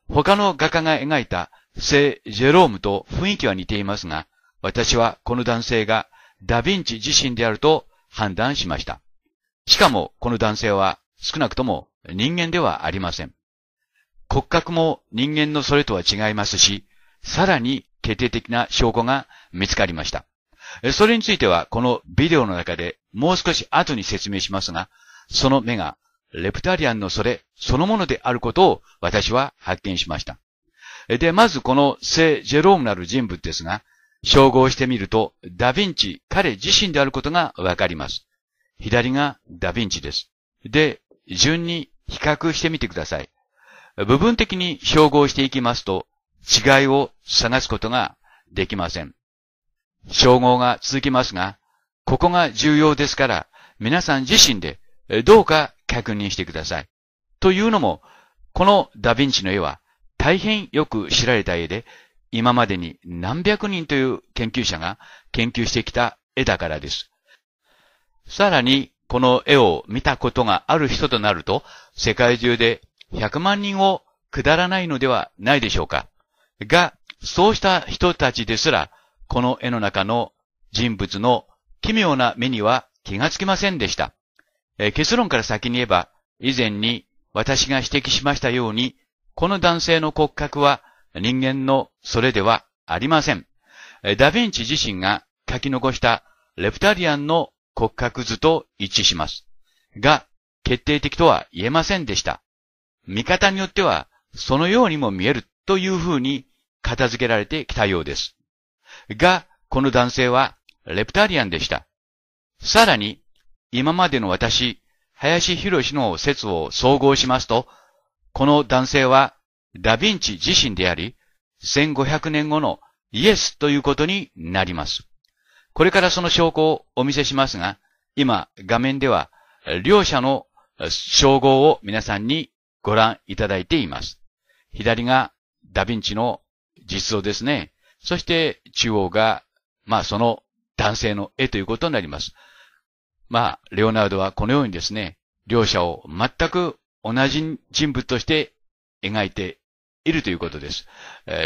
他の画家が描いた聖ジェロームと雰囲気は似ていますが、私はこの男性がダヴィンチ自身であると判断しました。しかもこの男性は少なくとも人間ではありません。骨格も人間のそれとは違いますし、さらに決定的な証拠が見つかりました。それについてはこのビデオの中でもう少し後に説明しますが、その目がレプタリアンのそれそのものであることを私は発見しました。で、まずこの聖ジェロームなる人物ですが、照合してみるとダヴィンチ彼自身であることがわかります。左がダヴィンチです。で、順に比較してみてください。部分的に照合していきますと、違いを探すことができません。照合が続きますが、ここが重要ですから、皆さん自身でどうか確認してください。というのも、このダヴィンチの絵は大変よく知られた絵で、今までに何百人という研究者が研究してきた絵だからです。さらに、この絵を見たことがある人となると、世界中で100万人を下らないのではないでしょうか。が、そうした人たちですら、この絵の中の人物の奇妙な目には気がつきませんでした。結論から先に言えば、以前に私が指摘しましたように、この男性の骨格は人間のそれではありません。ダヴィンチ自身が書き残したレプタリアンの骨格図と一致します。が、決定的とは言えませんでした。見方によっては、そのようにも見えるというふうに片付けられてきたようです。が、この男性はレプタリアンでした。さらに、今までの私、林博士の説を総合しますと、この男性はダヴィンチ自身であり、1500年後のイエスということになります。これからその証拠をお見せしますが、今画面では両者の称号を皆さんにご覧いただいています。左がダヴィンチの実像ですね。そして中央が、その男性の絵ということになります。レオナルドはこのようにですね、両者を全く同じ人物として描いているということです。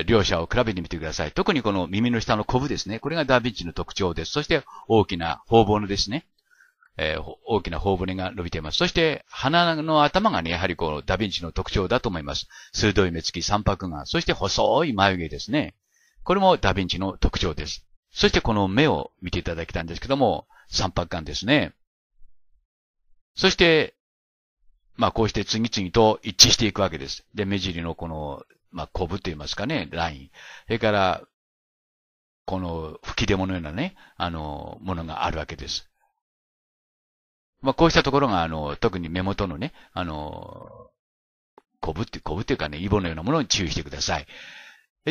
両者を比べてみてください。特にこの耳の下のコブですね。これがダヴィンチの特徴です。そして大きな頬骨ですね。大きな頬骨が伸びています。そして鼻の頭がね、やはりこのダヴィンチの特徴だと思います。鋭い目つき、三白眼、そして細い眉毛ですね。これもダヴィンチの特徴です。そしてこの目を見ていただきたいんですけども、三白眼ですね。そして、こうして次々と一致していくわけです。で、目尻のこの、コブと言いますかね、ライン。それから、この吹き出物のようなね、ものがあるわけです。こうしたところが、特に目元のね、コブっていうかね、イボのようなものに注意してください。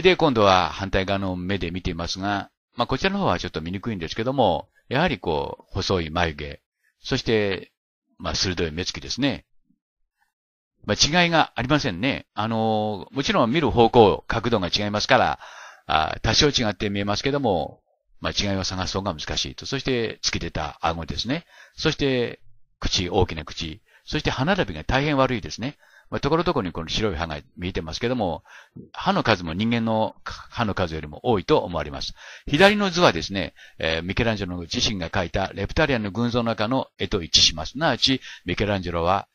で、今度は反対側の目で見ていますが、こちらの方はちょっと見にくいんですけども、やはりこう、細い眉毛、そして、鋭い目つきですね。違いがありませんね。もちろん見る方向、角度が違いますから、多少違って見えますけども、違いを探す方が難しいと。そして、突き出た顎ですね。そして、口、大きな口。そして、歯並びが大変悪いですね。ところどころにこの白い歯が見えてますけども、歯の数も人間の歯の数よりも多いと思われます。左の図はですね、ミケランジェロ自身が描いたレプタリアンの群像の中の絵と一致します。すなわち、ミケランジェロは、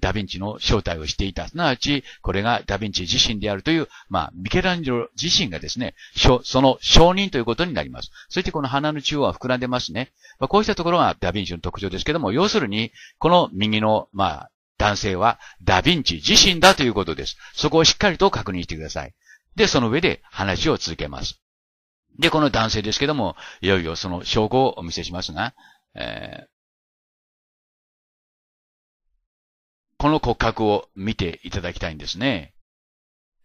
ダヴィンチの正体をしていた。すなわち、これがダヴィンチ自身であるという、ミケランジェロ自身がですね、その証人ということになります。そしてこの鼻の中央は膨らんでますね。こうしたところがダヴィンチの特徴ですけども、要するに、この右の、男性はダヴィンチ自身だということです。そこをしっかりと確認してください。で、その上で話を続けます。で、この男性ですけども、いよいよその証拠をお見せしますが、この骨格を見ていただきたいんですね。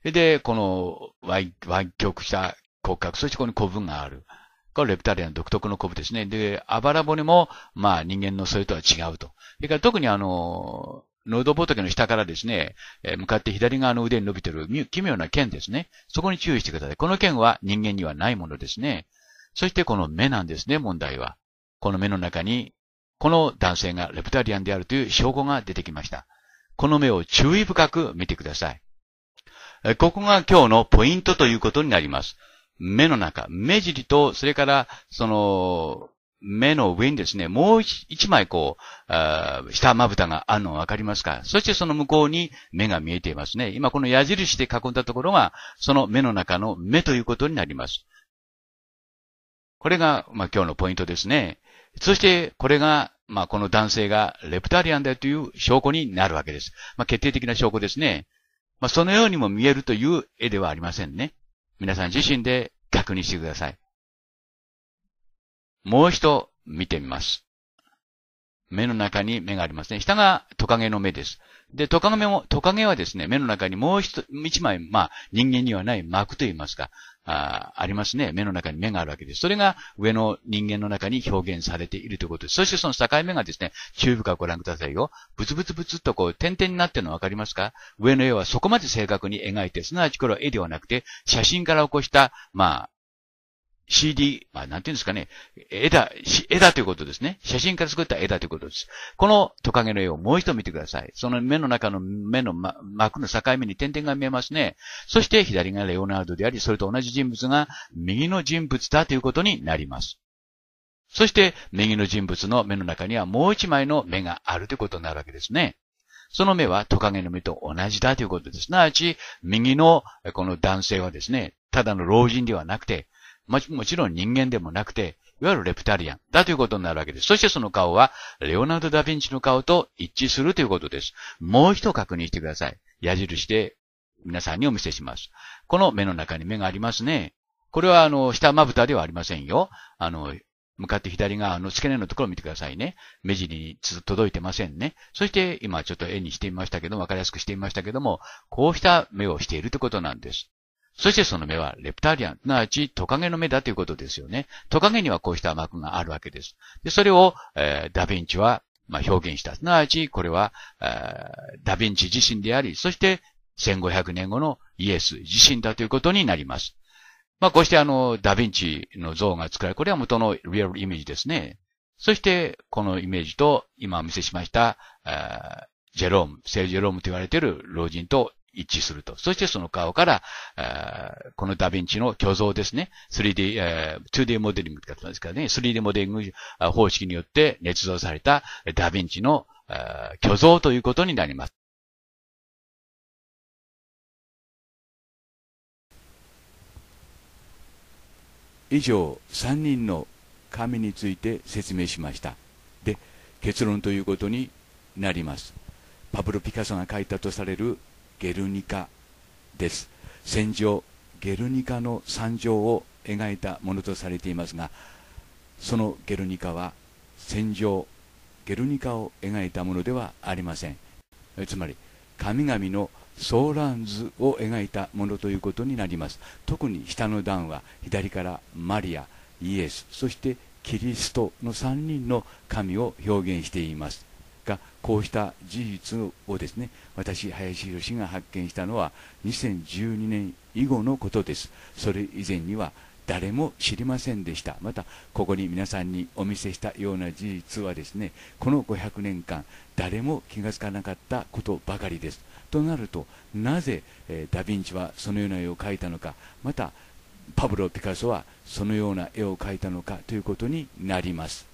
で、この湾曲した骨格、そしてここにコブがある。これレプタリアン独特のコブですね。で、あばら骨も、人間のそれとは違うと。それから特に喉仏の下からですね、向かって左側の腕に伸びている奇妙な剣ですね。そこに注意してください。この剣は人間にはないものですね。そしてこの目なんですね、問題は。この目の中に、この男性がレプタリアンであるという証拠が出てきました。この目を注意深く見てください。ここが今日のポイントということになります。目の中、目尻と、それから、目の上にですね、もう一枚下まぶたがあるのわかりますか？そしてその向こうに目が見えていますね。今この矢印で囲んだところが、その目の中の目ということになります。これが、今日のポイントですね。そして、これが、この男性がレプタリアンだという証拠になるわけです。決定的な証拠ですね。そのようにも見えるという絵ではありませんね。皆さん自身で確認してください。もう一度見てみます。目の中に目がありますね。下がトカゲの目です。で、トカゲはですね、目の中にもう一枚、人間にはない膜といいますか、ありますね。目の中に目があるわけです。それが上の人間の中に表現されているということです。そしてその境目がですね、注意深くご覧くださいよ。ブツブツブツっと点々になっているのわかりますか？上の絵はそこまで正確に描いて、すなわちこれは絵ではなくて、写真から起こした、CD、まあ、なんていうんですかね。絵だということですね。写真から作った絵だということです。このトカゲの絵をもう一度見てください。その目の中の目の、膜の境目に点々が見えますね。そして左がレオナルドであり、それと同じ人物が右の人物だということになります。そして右の人物の目の中にはもう一枚の目があるということになるわけですね。その目はトカゲの目と同じだということです。すなわち、右のこの男性はですね、ただの老人ではなくて、もちろん人間でもなくて、いわゆるレプタリアンだということになるわけです。そしてその顔は、レオナルド・ダ・ヴィンチの顔と一致するということです。もう一度確認してください。矢印で皆さんにお見せします。この目の中に目がありますね。これは下まぶたではありませんよ。向かって左側の付け根のところを見てくださいね。目尻に届いてませんね。そして今ちょっと絵にしてみましたけども、わかりやすくしてみましたけども、こうした目をしているということなんです。そしてその目はレプタリアン、すなわちトカゲの目だということですよね。トカゲにはこうした膜があるわけです。で、それを、ダヴィンチは、表現した。すなわちこれは、ダヴィンチ自身であり、そして1500年後のイエス自身だということになります。こうしてダヴィンチの像が作られ、これは元のリアルイメージですね。そして、このイメージと、今お見せしました、ジェローム、聖ジェロームと言われている老人と一致すると。そしてその顔から、このダヴィンチの巨像ですね。2D モデリングって言ったんですからね。3D モデリング方式によって捏造されたダヴィンチの巨像ということになります。以上3人の神について説明しました。で、結論ということになります。パブロ・ピカソが描いたとされるゲルニカです。戦場、ゲルニカの惨状を描いたものとされていますが、そのゲルニカは戦場、ゲルニカを描いたものではありません。つまり、神々のソーランズを描いたものということになります。特に下の段は左からマリア、イエス、そしてキリストの3人の神を表現していますが、こうした事実をですね、私、林宏が発見したのは2012年以後のことです。それ以前には誰も知りませんでした。また、ここに皆さんにお見せしたような事実はですね、この500年間、誰も気がつかなかったことばかりです。となると、なぜダ・ヴィンチはそのような絵を描いたのか、またパブロ・ピカソはそのような絵を描いたのかということになります。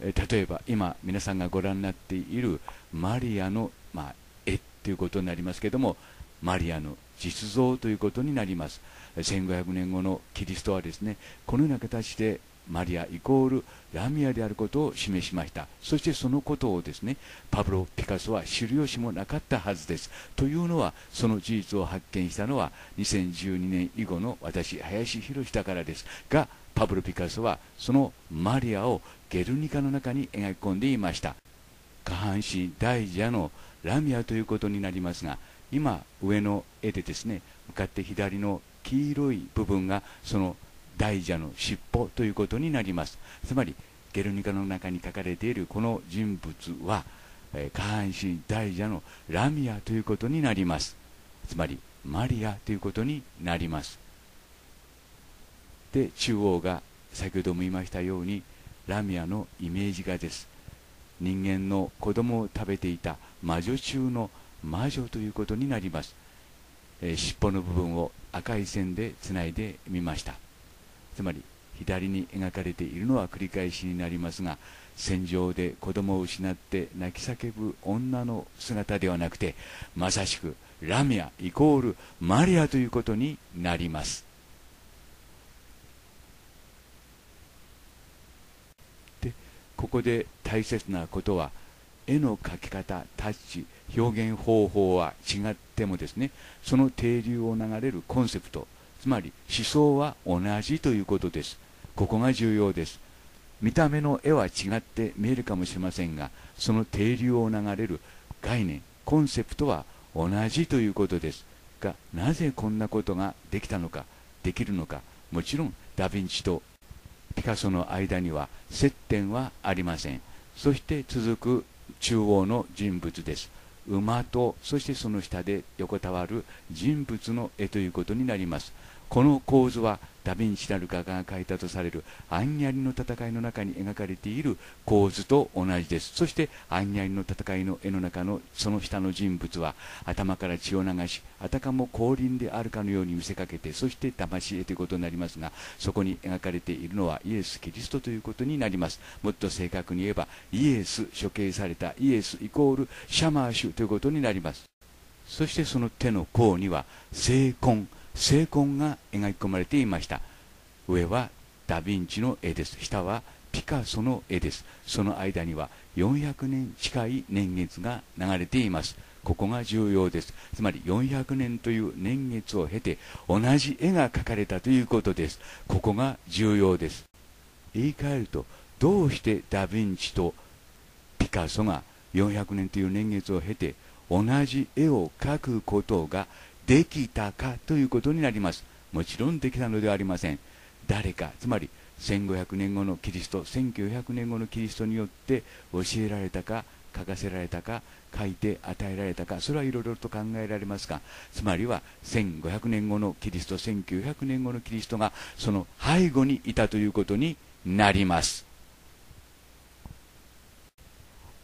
例えば今皆さんがご覧になっているマリアの、絵ということになりますけれども、マリアの実像ということになります。1500年後のキリストはですね、このような形でマリアイコールラミアであることを示しました。そしてそのことをですね、パブロ・ピカソは知る由もなかったはずです。というのは、その事実を発見したのは2012年以後の私、林博だからですが、パブロ・ピカソはそのマリアをゲルニカの中に描き込んでいました。下半身大蛇のラミアということになりますが、今上の絵でですね、向かって左の黄色い部分がその大蛇の尻尾ということになります。つまり、ゲルニカの中に書かれているこの人物は、下半身大蛇のラミアということになります。つまり、マリアということになります。で、中央が先ほども言いましたように、ラミアのイメージ画です。人間の子供を食べていた魔女中の魔女ということになります。尻尾の部分を赤い線でつないでみました。つまり左に描かれているのは繰り返しになりますが、戦場で子供を失って泣き叫ぶ女の姿ではなくて、まさしくラミアイコールマリアということになります。で、ここで大切なことは、絵の描き方、タッチ、表現方法は違ってもですね、その底流を流れるコンセプト、つまり思想は同じということです。ここが重要です。見た目の絵は違って見えるかもしれませんが、その底流を流れる概念、コンセプトは同じということです。が、なぜこんなことができたのか、できるのか、もちろんダ・ヴィンチとピカソの間には接点はありません。そして続く中央の人物です。馬と、そしてその下で横たわる人物の絵ということになります。この構図はダ・ヴィンチなる画家が描いたとされるアンギャリの戦いの中に描かれている構図と同じです。そしてアンギャリの戦いの絵の中のその下の人物は頭から血を流し、あたかも降臨であるかのように見せかけて、そして魂へということになりますが、そこに描かれているのはイエス・キリストということになります。もっと正確に言えばイエス、処刑されたイエスイコールシャマーシュということになります。そしてその手の甲には聖痕、聖痕が描き込まれていました。上はダ・ヴィンチの絵です。下はピカソの絵です。その間には400年近い年月が流れています。ここが重要です。つまり400年という年月を経て同じ絵が描かれたということです。ここが重要です。言い換えると、どうしてダ・ヴィンチとピカソが400年という年月を経て同じ絵を描くことができたかということになります。もちろんできたのではありません。誰か、つまり1500年後のキリスト、1900年後のキリストによって教えられたか、書かせられたか、書いて与えられたか、それはいろいろと考えられますが、つまりは1500年後のキリスト、1900年後のキリストがその背後にいたということになります。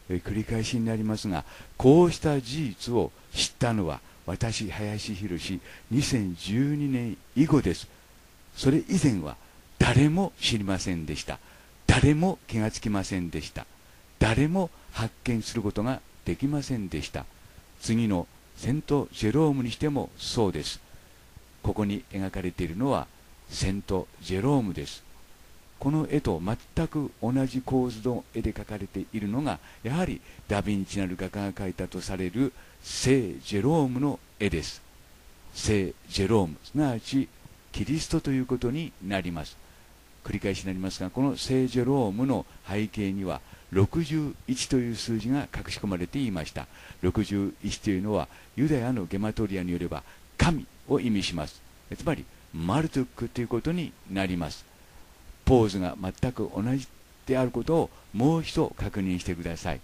繰り返しになりますが、こうした事実を知ったのは私、林宏、2012年以後です。それ以前は誰も知りませんでした。誰も気がつきませんでした。誰も発見することができませんでした。次のセント・ジェロームにしてもそうです。ここに描かれているのはセント・ジェロームです。この絵と全く同じ構図の絵で描かれているのが、やはりダ・ヴィンチなる画家が描いたとされる聖ジェロームの絵です。聖ジェローム、すなわちキリストということになります。繰り返しになりますが、この聖ジェロームの背景には61という数字が隠し込まれていました。61というのはユダヤのゲマトリアによれば神を意味します。つまりマルトゥックということになります。ポーズが全く同じであることをもう一度確認してください。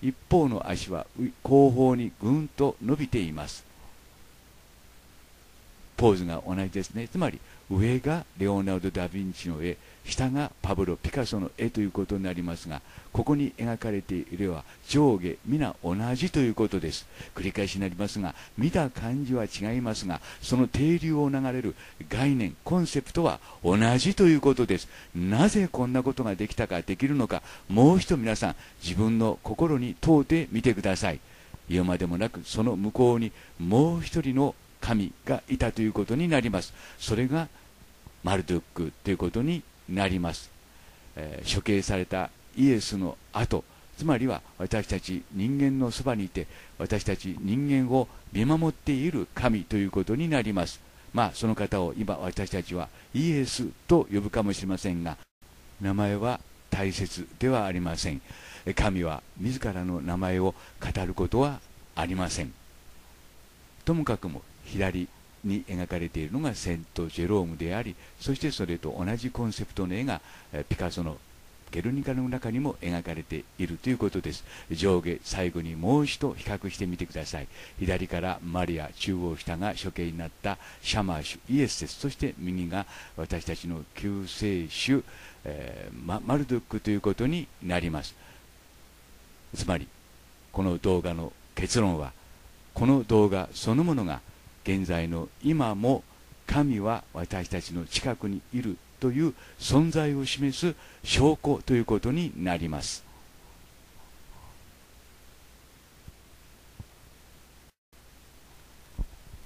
一方の足は後方にぐんと伸びています。ポーズが同じですね。つまり上がレオナルド・ダ・ヴィンチの絵、下がパブロ・ピカソの絵ということになりますが、ここに描かれている絵は上下皆同じということです。繰り返しになりますが、見た感じは違いますが、その底流を流れる概念、コンセプトは同じということです。なぜこんなことができたか、できるのか、もう一度皆さん自分の心に問うてみてください。言うまでもなく、その向こうにもう一人の神がいたということになります。それがマルドゥックということになります。処刑されたイエスの後、つまりは私たち人間のそばにいて、私たち人間を見守っている神ということになります。まあその方を今私たちはイエスと呼ぶかもしれませんが、名前は大切ではありません。神は自らの名前を語ることはありません。ともかくも左に描かれているのがセント・ジェロームであり、そしてそれと同じコンセプトの絵がピカソのゲルニカの中にも描かれているということです。上下最後にもう一度比較してみてください。左からマリア、中央下が処刑になったシャマーシュ、イエスです。そして右が私たちの救世主、マルドゥックということになります。つまりこの動画の結論は、この動画そのものが現在の今も神は私たちの近くにいるという存在を示す証拠ということになります。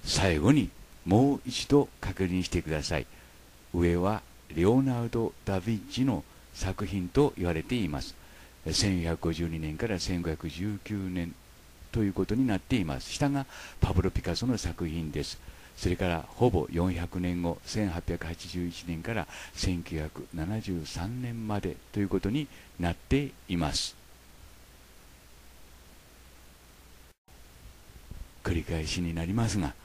最後にもう一度確認してください。上はレオナルド・ダ・ヴィンチの作品と言われています。1452年から1519年ということになっています。下がパブロ・ピカソの作品です。それからほぼ400年後、1881年から1973年までということになっています。繰り返しになりますが、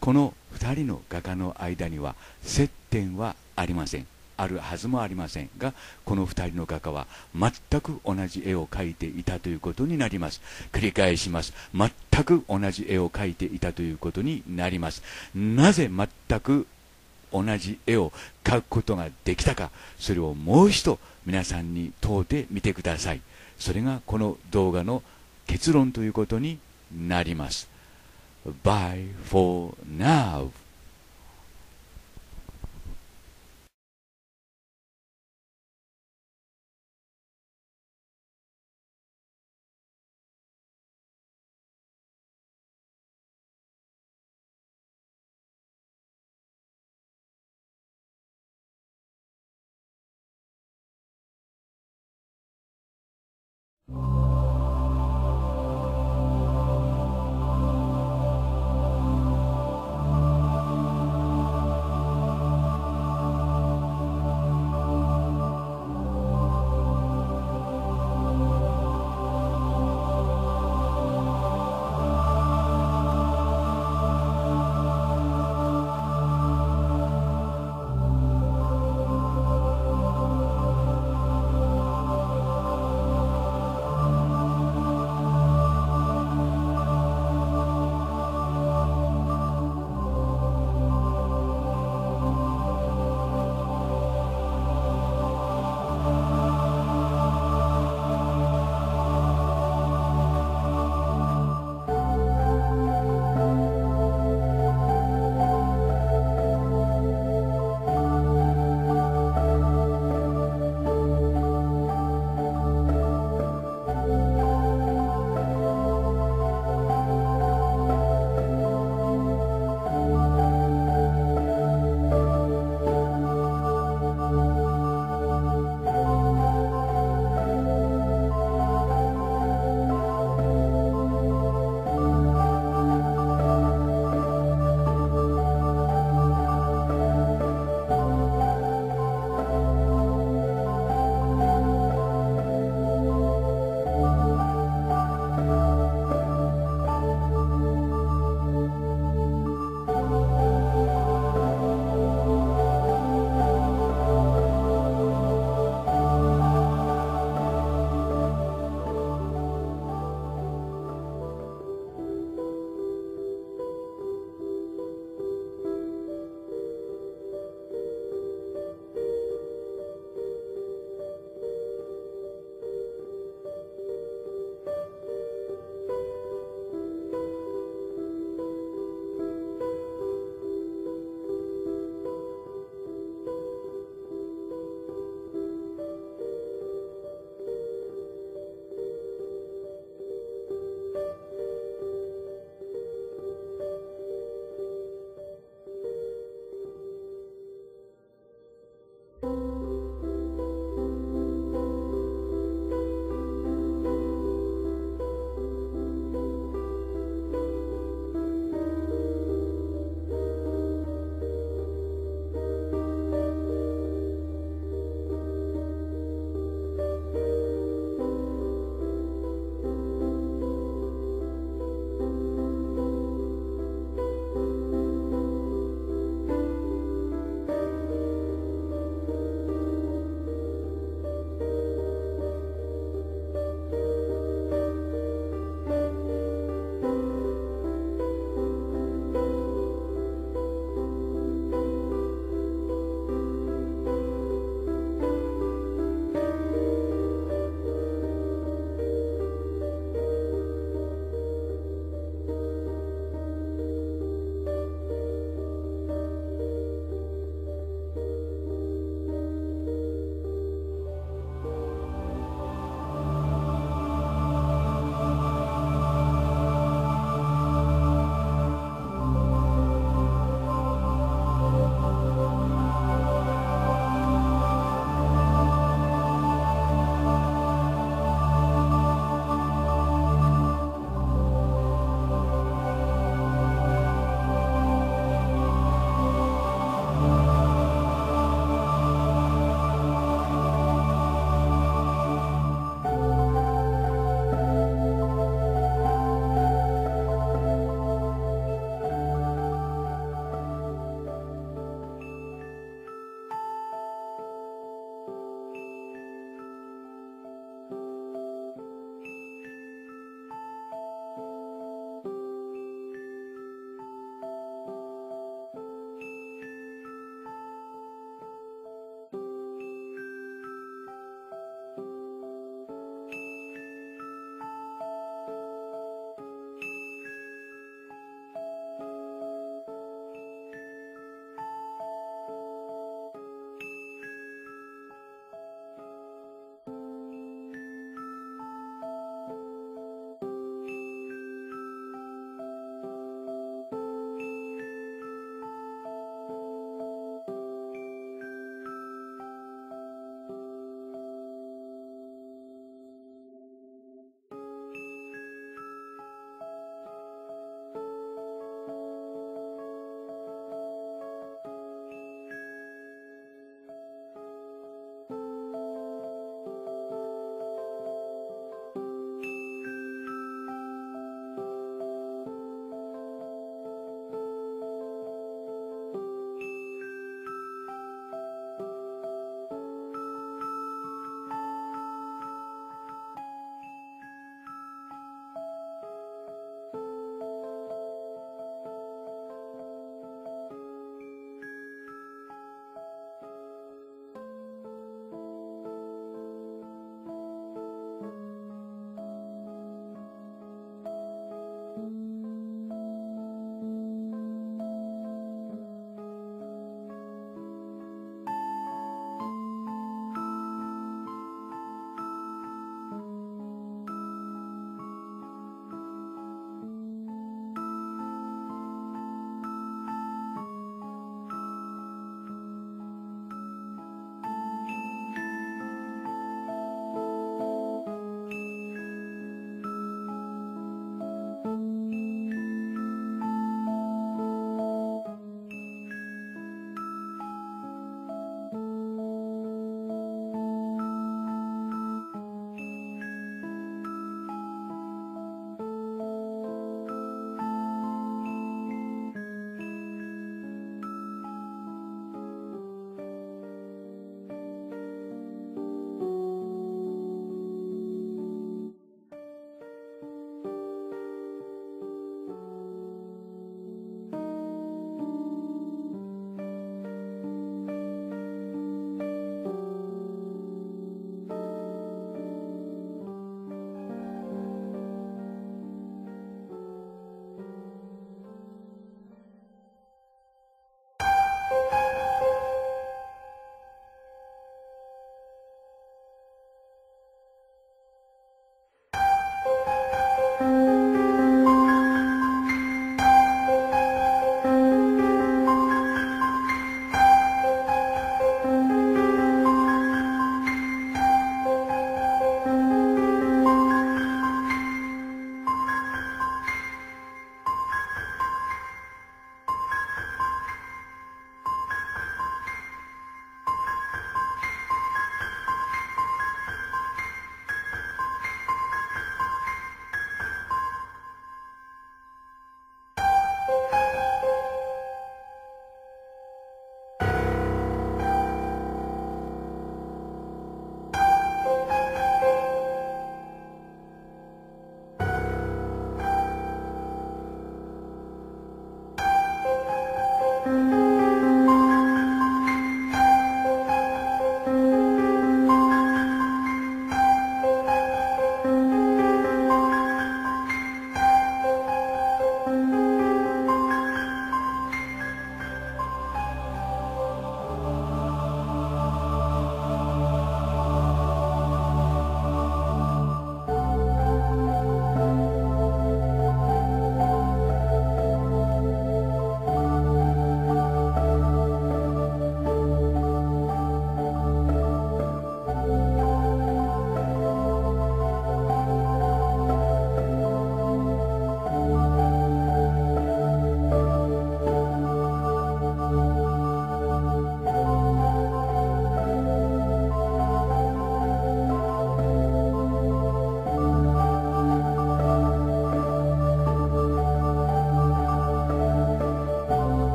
この2人の画家の間には接点はありません。あるはずもありませんが、この2人の画家は全く同じ絵を描いていたということになります。繰り返します。全く同じ絵を描いていたということになります。なぜ全く同じ絵を描くことができたか、それをもう一度皆さんに問うてみてください。それがこの動画の結論ということになります。 Bye for now.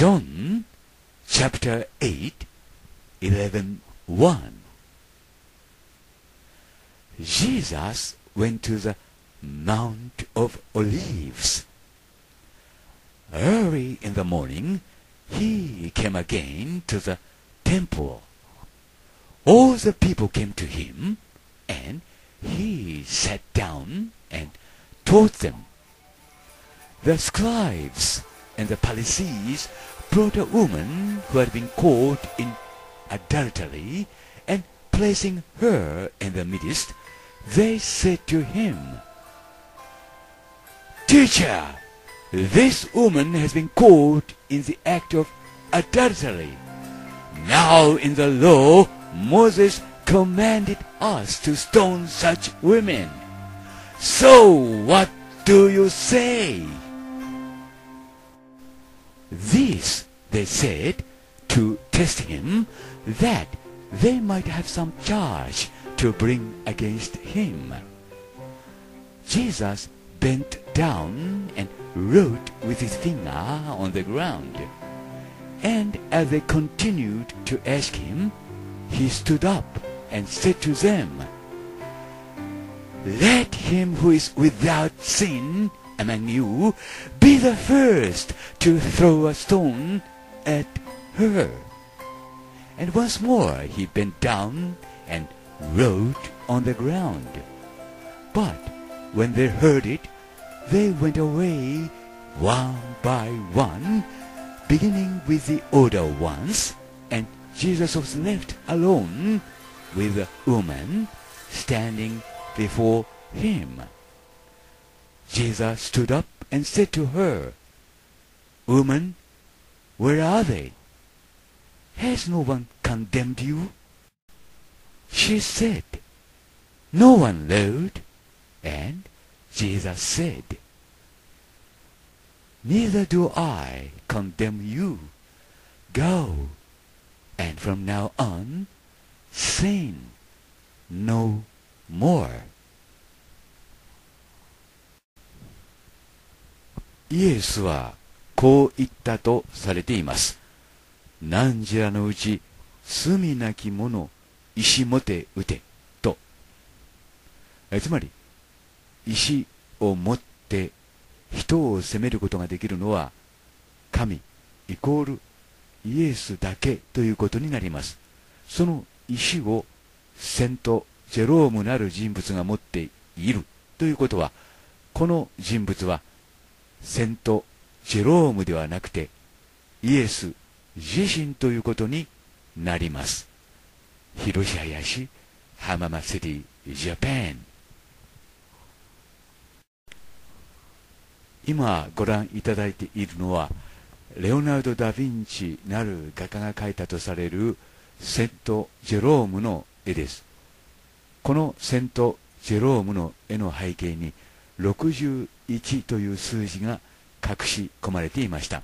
John chapter 8, 11:1. Jesus went to the Mount of Olives. Early in the morning, he came again to the temple. All the people came to him, and he sat down and taught them. The scribes and the Pharisees brought a woman who had been caught in adultery, and placing her in the midst, they said to him, "Teacher, this woman has been caught in the act of adultery. Now in the law, Moses commanded us to stone such women. So what do you say?" This they said to test him, that they might have some charge to bring against him. Jesus bent down and wrote with his finger on the ground. And as they continued to ask him, he stood up and said to them, "Let him who is without sin among you be the first to throw a stone at her." And once more he bent down and wrote on the ground. But when they heard it, they went away one by one, beginning with the older ones, and Jesus was left alone with the woman standing before him. Jesus stood up and said to her, "Woman, where are they? Has no one condemned you?" She said, "No one, Lord." And Jesus said, "Neither do I condemn you. Go, and from now on, sin no more." イエスはこう言ったとされています。何時らのうち罪なき者石もて打てと、つまり石を持って人を責めることができるのは神イコールイエスだけということになります。その石をセント・ジェロームなる人物が持っているということは、この人物はセント・ジェロームではなくてイエス自身ということになります。広島林浜松シティジャパン。今ご覧いただいているのはレオナルド・ダ・ヴィンチなる画家が描いたとされるセント・ジェロームの絵です。このセント・ジェロームの絵の背景に61という数字が隠し込まれていました。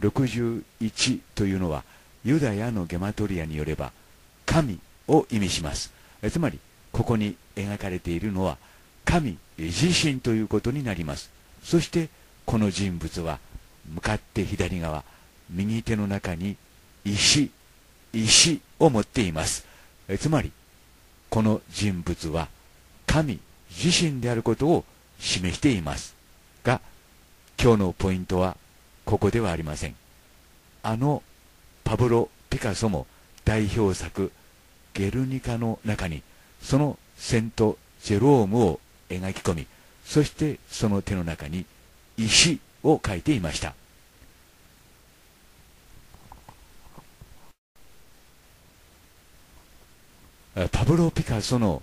61というのはユダヤのゲマトリアによれば神を意味します。つまりここに描かれているのは神自身ということになります。そしてこの人物は向かって左側、右手の中に石を持っています。つまりこの人物は神自身であることを示していますが、今日のポイントはここではありません。パブロ・ピカソも代表作「ゲルニカ」の中にそのセント・ジェロームを描き込み、そしてその手の中に石を描いていました。パブロ・ピカソの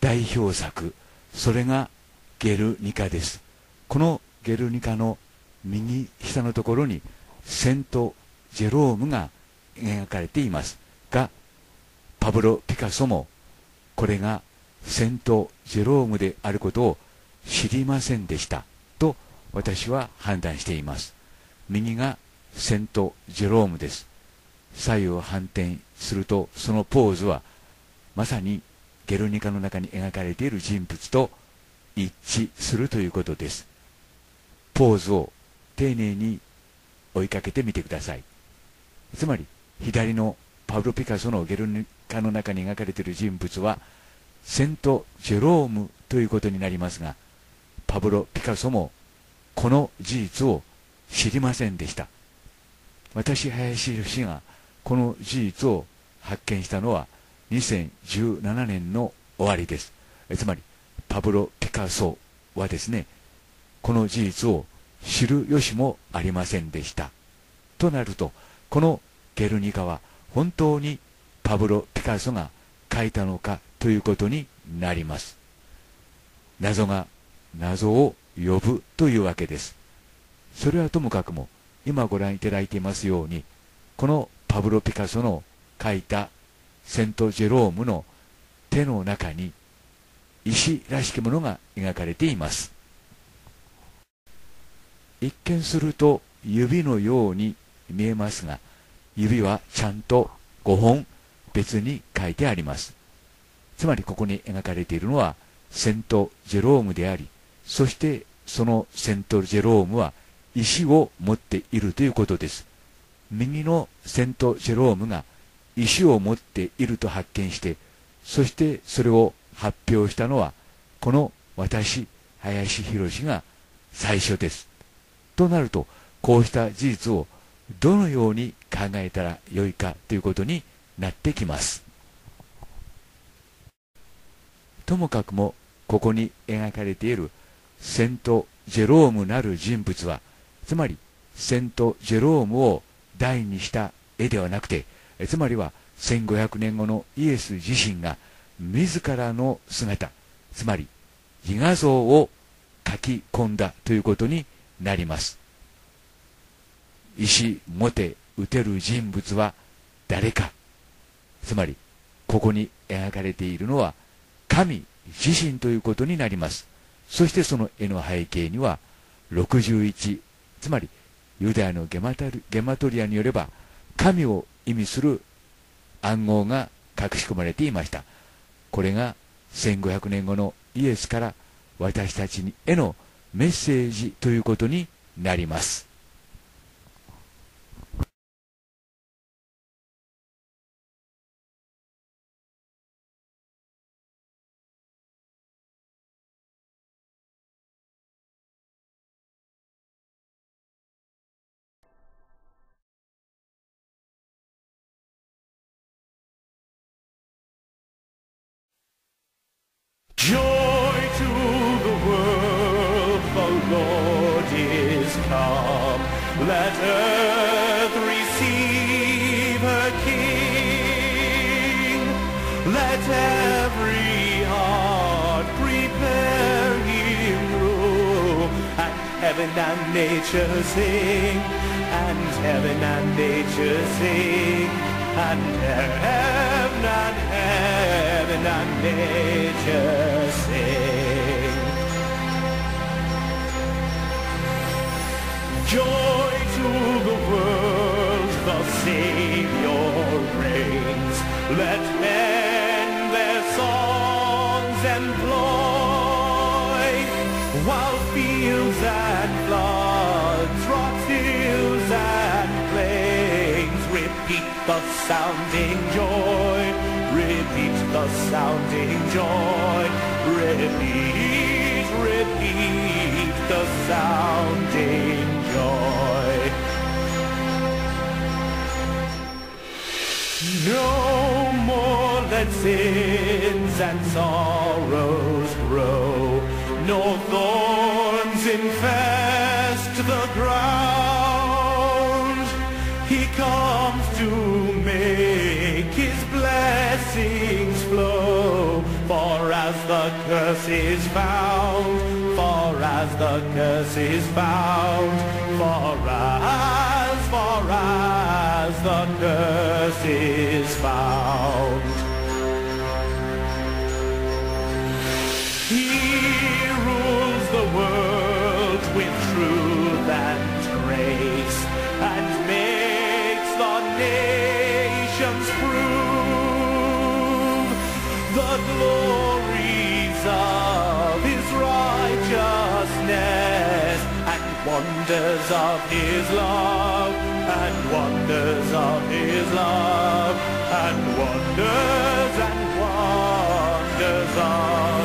代表作、それが「ゲルニカ」です。この「ゲルニカ」の右下のところにセント・ジェロームが描かれていますが、パブロ・ピカソもこれがセント・ジェロームであることを知りませんでしたと私は判断しています。右がセント・ジェロームです。左右を反転するとそのポーズはまさにゲルニカの中に描かれている人物と一致するということです。ポーズを丁寧に追いかけてみてください。つまり左のパブロ・ピカソのゲルニカの中に描かれている人物はセント・ジェロームということになりますが、パブロ・ピカソもこの事実を知りませんでした。私林宏がこの事実を発見したのは2017年の終わりです。つまりパブロ・ピカソはですね、この事実を知る由もありませんでした。となるとこのゲルニカは本当にパブロ・ピカソが描いたのかということになります。謎が謎を呼ぶというわけです。それはともかくも、今ご覧いただいていますように、このパブロ・ピカソの描いたセント・ジェロームの手の中に石らしきものが描かれています。一見すると指のように見えますが、指はちゃんと5本別に書いてあります。つまりここに描かれているのはセント・ジェロームであり、そしてそのセント・ジェロームは石を持っているということです。右のセント・ジェロームが石を持っていると発見して、そしてそれを発表したのはこの私林宏が最初です。となるとこうした事実をどのように考えたらよいかということになってきます。ともかくもここに描かれているセント・ジェロームなる人物は、つまりセント・ジェロームを題にした絵ではなくて、つまりは1500年後のイエス自身が自らの姿、つまり自画像を描き込んだということになります。石持て打てる人物は誰か、つまりここに描かれているのは神自身ということになります。そしてその絵の背景には61、つまりユダヤのゲマトリアによれば神を意味する暗号が隠し込まれていました。これが1500年後のイエスから私たちへのメッセージということになります。Wonders of his love, and wonders of his love, and wonders of